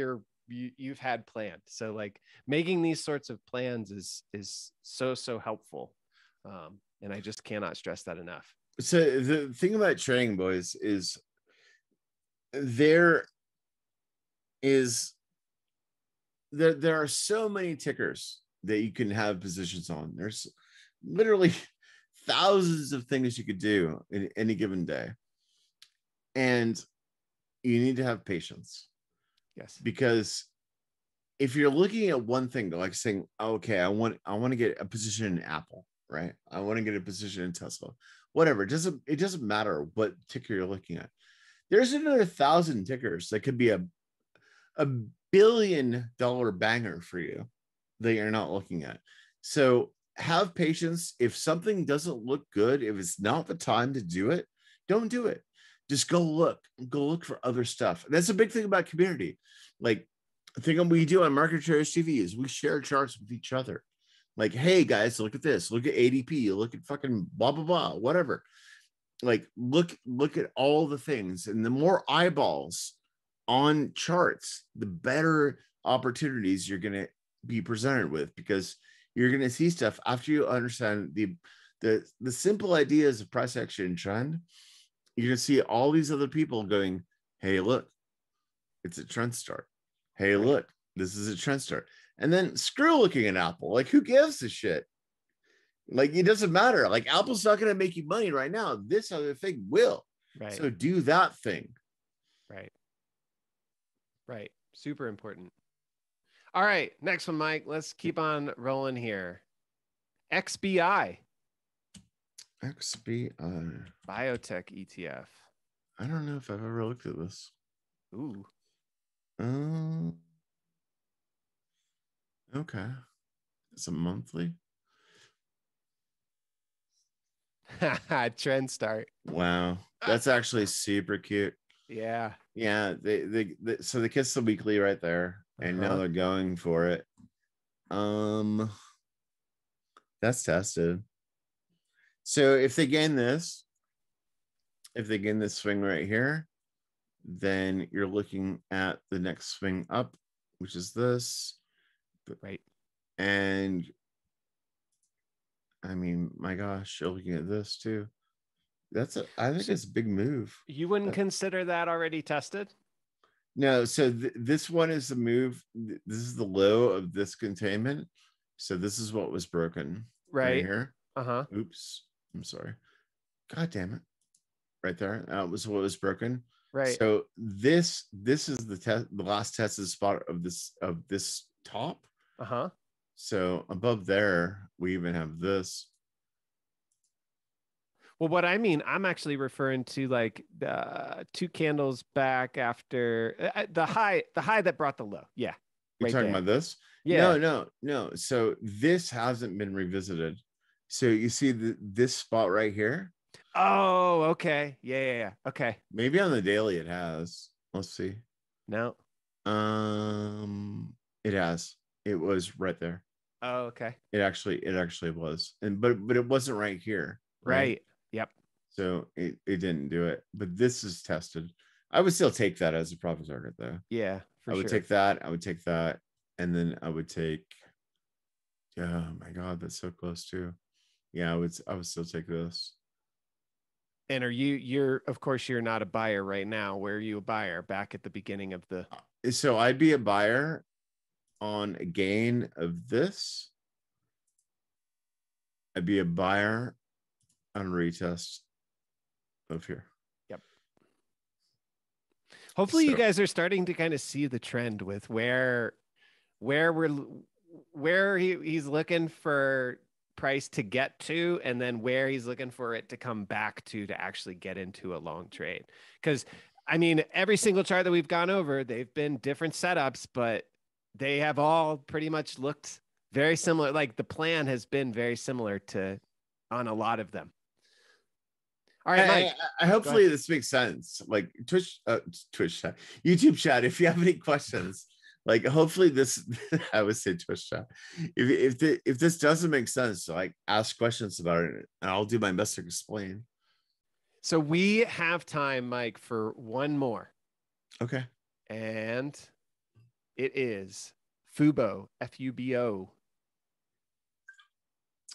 you've had planned. So, like, making these sorts of plans is so helpful. And I just cannot stress that enough. So the thing about trading, boys, is there are so many tickers that you can have positions on. There's literally thousands of things you could do in any given day. And you need to have patience. Yes. Because if you're looking at one thing, like saying, okay, I want to get a position in Apple, right? I want to get a position in Tesla, whatever. It doesn't matter what ticker you're looking at. There's another 1,000 tickers that could be a $1 billion banger for you that you're not looking at. So have patience. If something doesn't look good, if it's not the time to do it, don't do it. Just go look for other stuff. And that's a big thing about community. Like, the thing we do on Market Traders TV is we share charts with each other. Like, hey guys, look at this, look at ADP, look at fucking blah, blah, blah, whatever. Like, look at all the things. And the more eyeballs on charts, the better opportunities you're going to be presented with, because you're going to see stuff after you understand the simple ideas of price action and trend. You're going to see all these other people going, hey, look, it's a trend start. Hey, look, this is a trend start. And then screw looking at Apple. Like, who gives a shit? Like, it doesn't matter. Like, Apple's not going to make you money right now. This other thing will. Right. So do that thing. Right. Right. Super important. All right, next one, Mike. Let's keep on rolling here. XBI. Biotech ETF. I don't know if I've ever looked at this. Ooh. Okay. It's a monthly. Trend start. Wow. That's actually super cute. Yeah. Yeah. So they kissed the weekly right there. And now they're going for it. That's tested. So if they gain this swing right here, then you're looking at the next swing up, which is this. Right. And I mean, my gosh, you're looking at this too. That's a, I think it's a big move. You wouldn't consider that already tested? No. So this one is the move. This is the low of this containment. So this is what was broken. Right here. Uh-huh. Oops. I'm sorry. God damn it. Right there. That was what was broken. Right. So this is the test, the last tested spot of this top. Uh-huh. So above there, we even have this. Well, what I mean, I'm actually referring to like two candles back after the high that brought the low. Yeah. You're right talking there. About this? Yeah. No. So this hasn't been revisited. So you see this spot right here? Oh, okay. Yeah. Okay. Maybe on the daily it has. Let's see. No. It has. It was right there. Oh, okay. It actually was. And but it wasn't right here. Right. Yep. So it didn't do it. But this is tested. I would still take that as a profit target though. Yeah. For sure. I would take that. And then I would take, oh my God, that's so close too. Yeah, I would still take this. And are you're of course you're not a buyer right now. Where are you a buyer back at the beginning of the? So I'd be a buyer on a gain of this. I'd be a buyer on retest of here. Yep. Hopefully you guys are starting to kind of see the trend with where he's looking for price to get to, and then where he's looking for it to come back to actually get into a long trade. Because I mean, every single chart that we've gone over, they've been different setups, but they have all pretty much looked very similar. Like the plan has been very similar to on a lot of them. All right, Mike. I hopefully this makes sense. Like Twitch chat, YouTube chat. If you have any questions. Like hopefully this, I would say Twitch chat. If this doesn't make sense, like ask questions about it, and I'll do my best to explain. So we have time, Mike, for one more. Okay. And it is Fubo, F-U-B-O.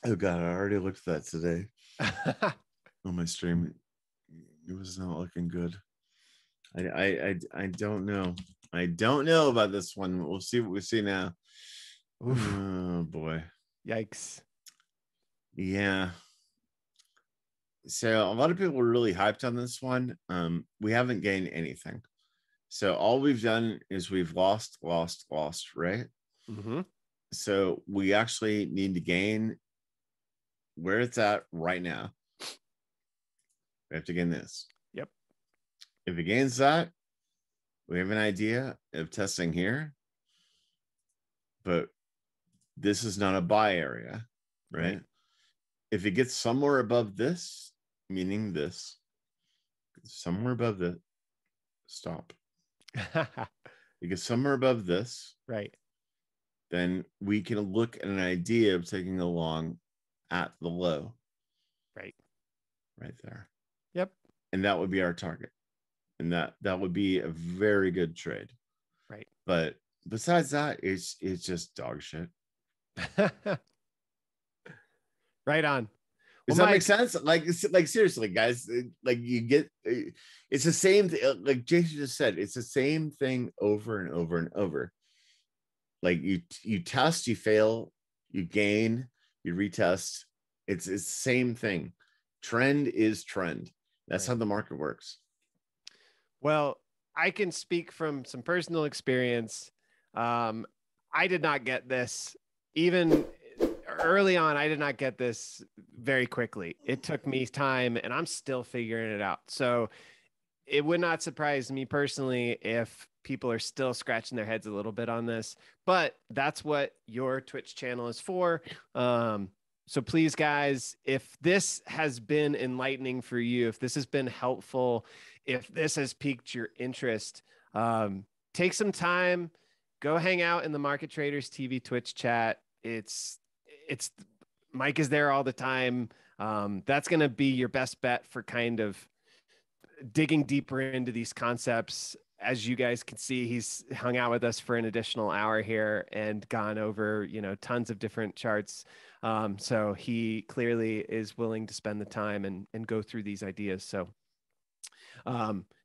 Oh God, I already looked at that today on my stream. It was not looking good. I don't know. I don't know about this one. We'll see what we see now. Oof. Oh boy. Yikes. Yeah. So a lot of people were really hyped on this one. We haven't gained anything. So all we've done is we've lost, right? Mm-hmm. So we actually need to gain where it's at right now. We have to gain this. Yep. If it gains that, we have an idea of testing here, but this is not a buy area, right? If it gets somewhere above this, meaning this, somewhere above the stop, it gets somewhere above this, right? Then we can look at an idea of taking a long at the low, right there. Yep. And that would be our target. And that would be a very good trade, right? But besides that, it's just dog shit. Right on. Does that make sense? Like seriously, guys. Like you get, it's the same. Like Jason just said, it's the same thing over and over and over. Like you test, you fail, you gain, you retest. It's the same thing. Trend is trend. That's how the market works. Well, I can speak from some personal experience. I did not get this. Even early on, I did not get this very quickly. It took me time, and I'm still figuring it out. So it would not surprise me personally if people are still scratching their heads a little bit on this. But that's what your Twitch channel is for. So please, guys, if this has been enlightening for you, if this has been helpful, if this has piqued your interest, take some time, go hang out in the Market Traders TV Twitch chat. It's Mike is there all the time. That's going to be your best bet for kind of digging deeper into these concepts as you guys can see, he's hung out with us for an additional hour here and gone over, you know, tons of different charts. So he clearly is willing to spend the time and go through these ideas. So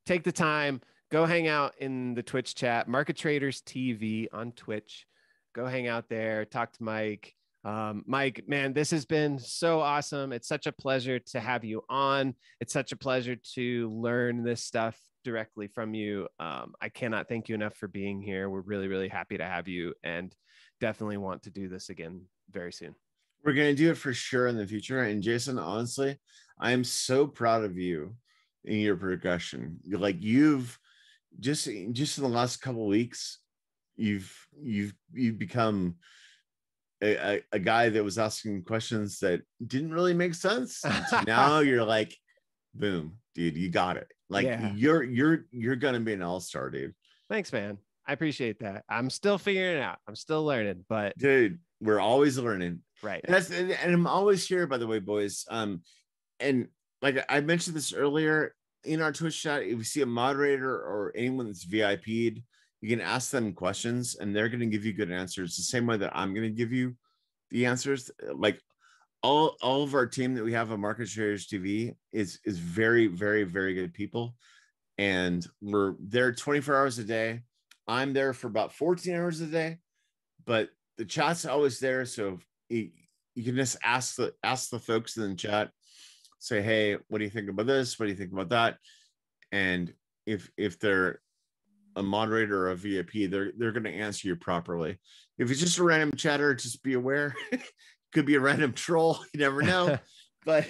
take the time, go hang out in the Twitch chat, Market Traders TV on Twitch. Go hang out there, talk to Mike. Mike, man, this has been so awesome. It's such a pleasure to have you on. It's such a pleasure to learn this stuff directly from you. I cannot thank you enough for being here. We're really, really happy to have you and definitely want to do this again very soon. We're going to do it for sure in the future. And Jason, honestly, I am so proud of you in your progression. Like, you've just in the last couple of weeks, you've become a guy that was asking questions that didn't really make sense. Now you're like, boom, dude, you got it. Like, yeah. you're going to be an all-star, dude. Thanks, man. I appreciate that. I'm still figuring it out. I'm still learning, but dude, we're always learning. Right. And I'm always here, by the way, boys. And like I mentioned this earlier in our Twitch chat, if you see a moderator or anyone that's VIP'd, you can ask them questions and they're going to give you good answers the same way that I'm going to give you the answers. Like all of our team that we have on Market Traders TV is very, very, very good people. And we're there 24 hours a day. I'm there for about 14 hours a day, but the chat's always there. So you can just ask the folks in the chat, say, hey, what do you think about this? What do you think about that? And if they're a moderator or a VIP, they're going to answer you properly. If it's just a random chatter, just be aware. Could be a random troll. You never know. But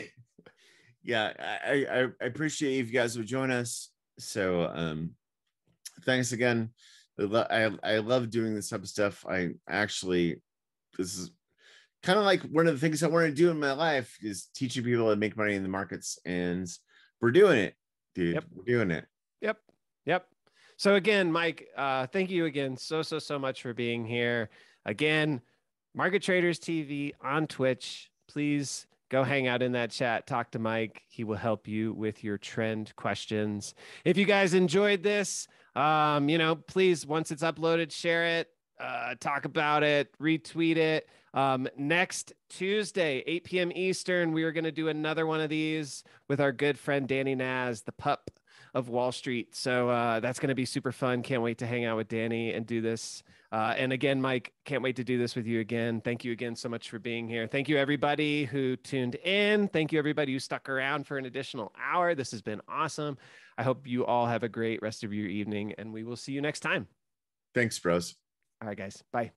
yeah, I appreciate if you guys would join us. So thanks again. I love doing this type of stuff. I actually, this is kind of like one of the things I want to do in my life is teaching people how to make money in the markets. And we're doing it, dude. Yep. We're doing it. Yep. Yep. So again, Mike, thank you again so much for being here. Again, Market Traders TV on Twitch. Please go hang out in that chat. Talk to Mike. He will help you with your trend questions. If you guys enjoyed this, you know, please, once it's uploaded, share it, talk about it, retweet it. Next Tuesday, 8 p.m. Eastern, we are going to do another one of these with our good friend Danny Naz, the pup of Wall Street. So that's going to be super fun. Can't wait to hang out with Danny and do this. And again, Mike, can't wait to do this with you again. Thank you again so much for being here. Thank you, everybody who tuned in. Thank you, everybody who stuck around for an additional hour. This has been awesome. I hope you all have a great rest of your evening, and we will see you next time. Thanks, bros. All right, guys. Bye.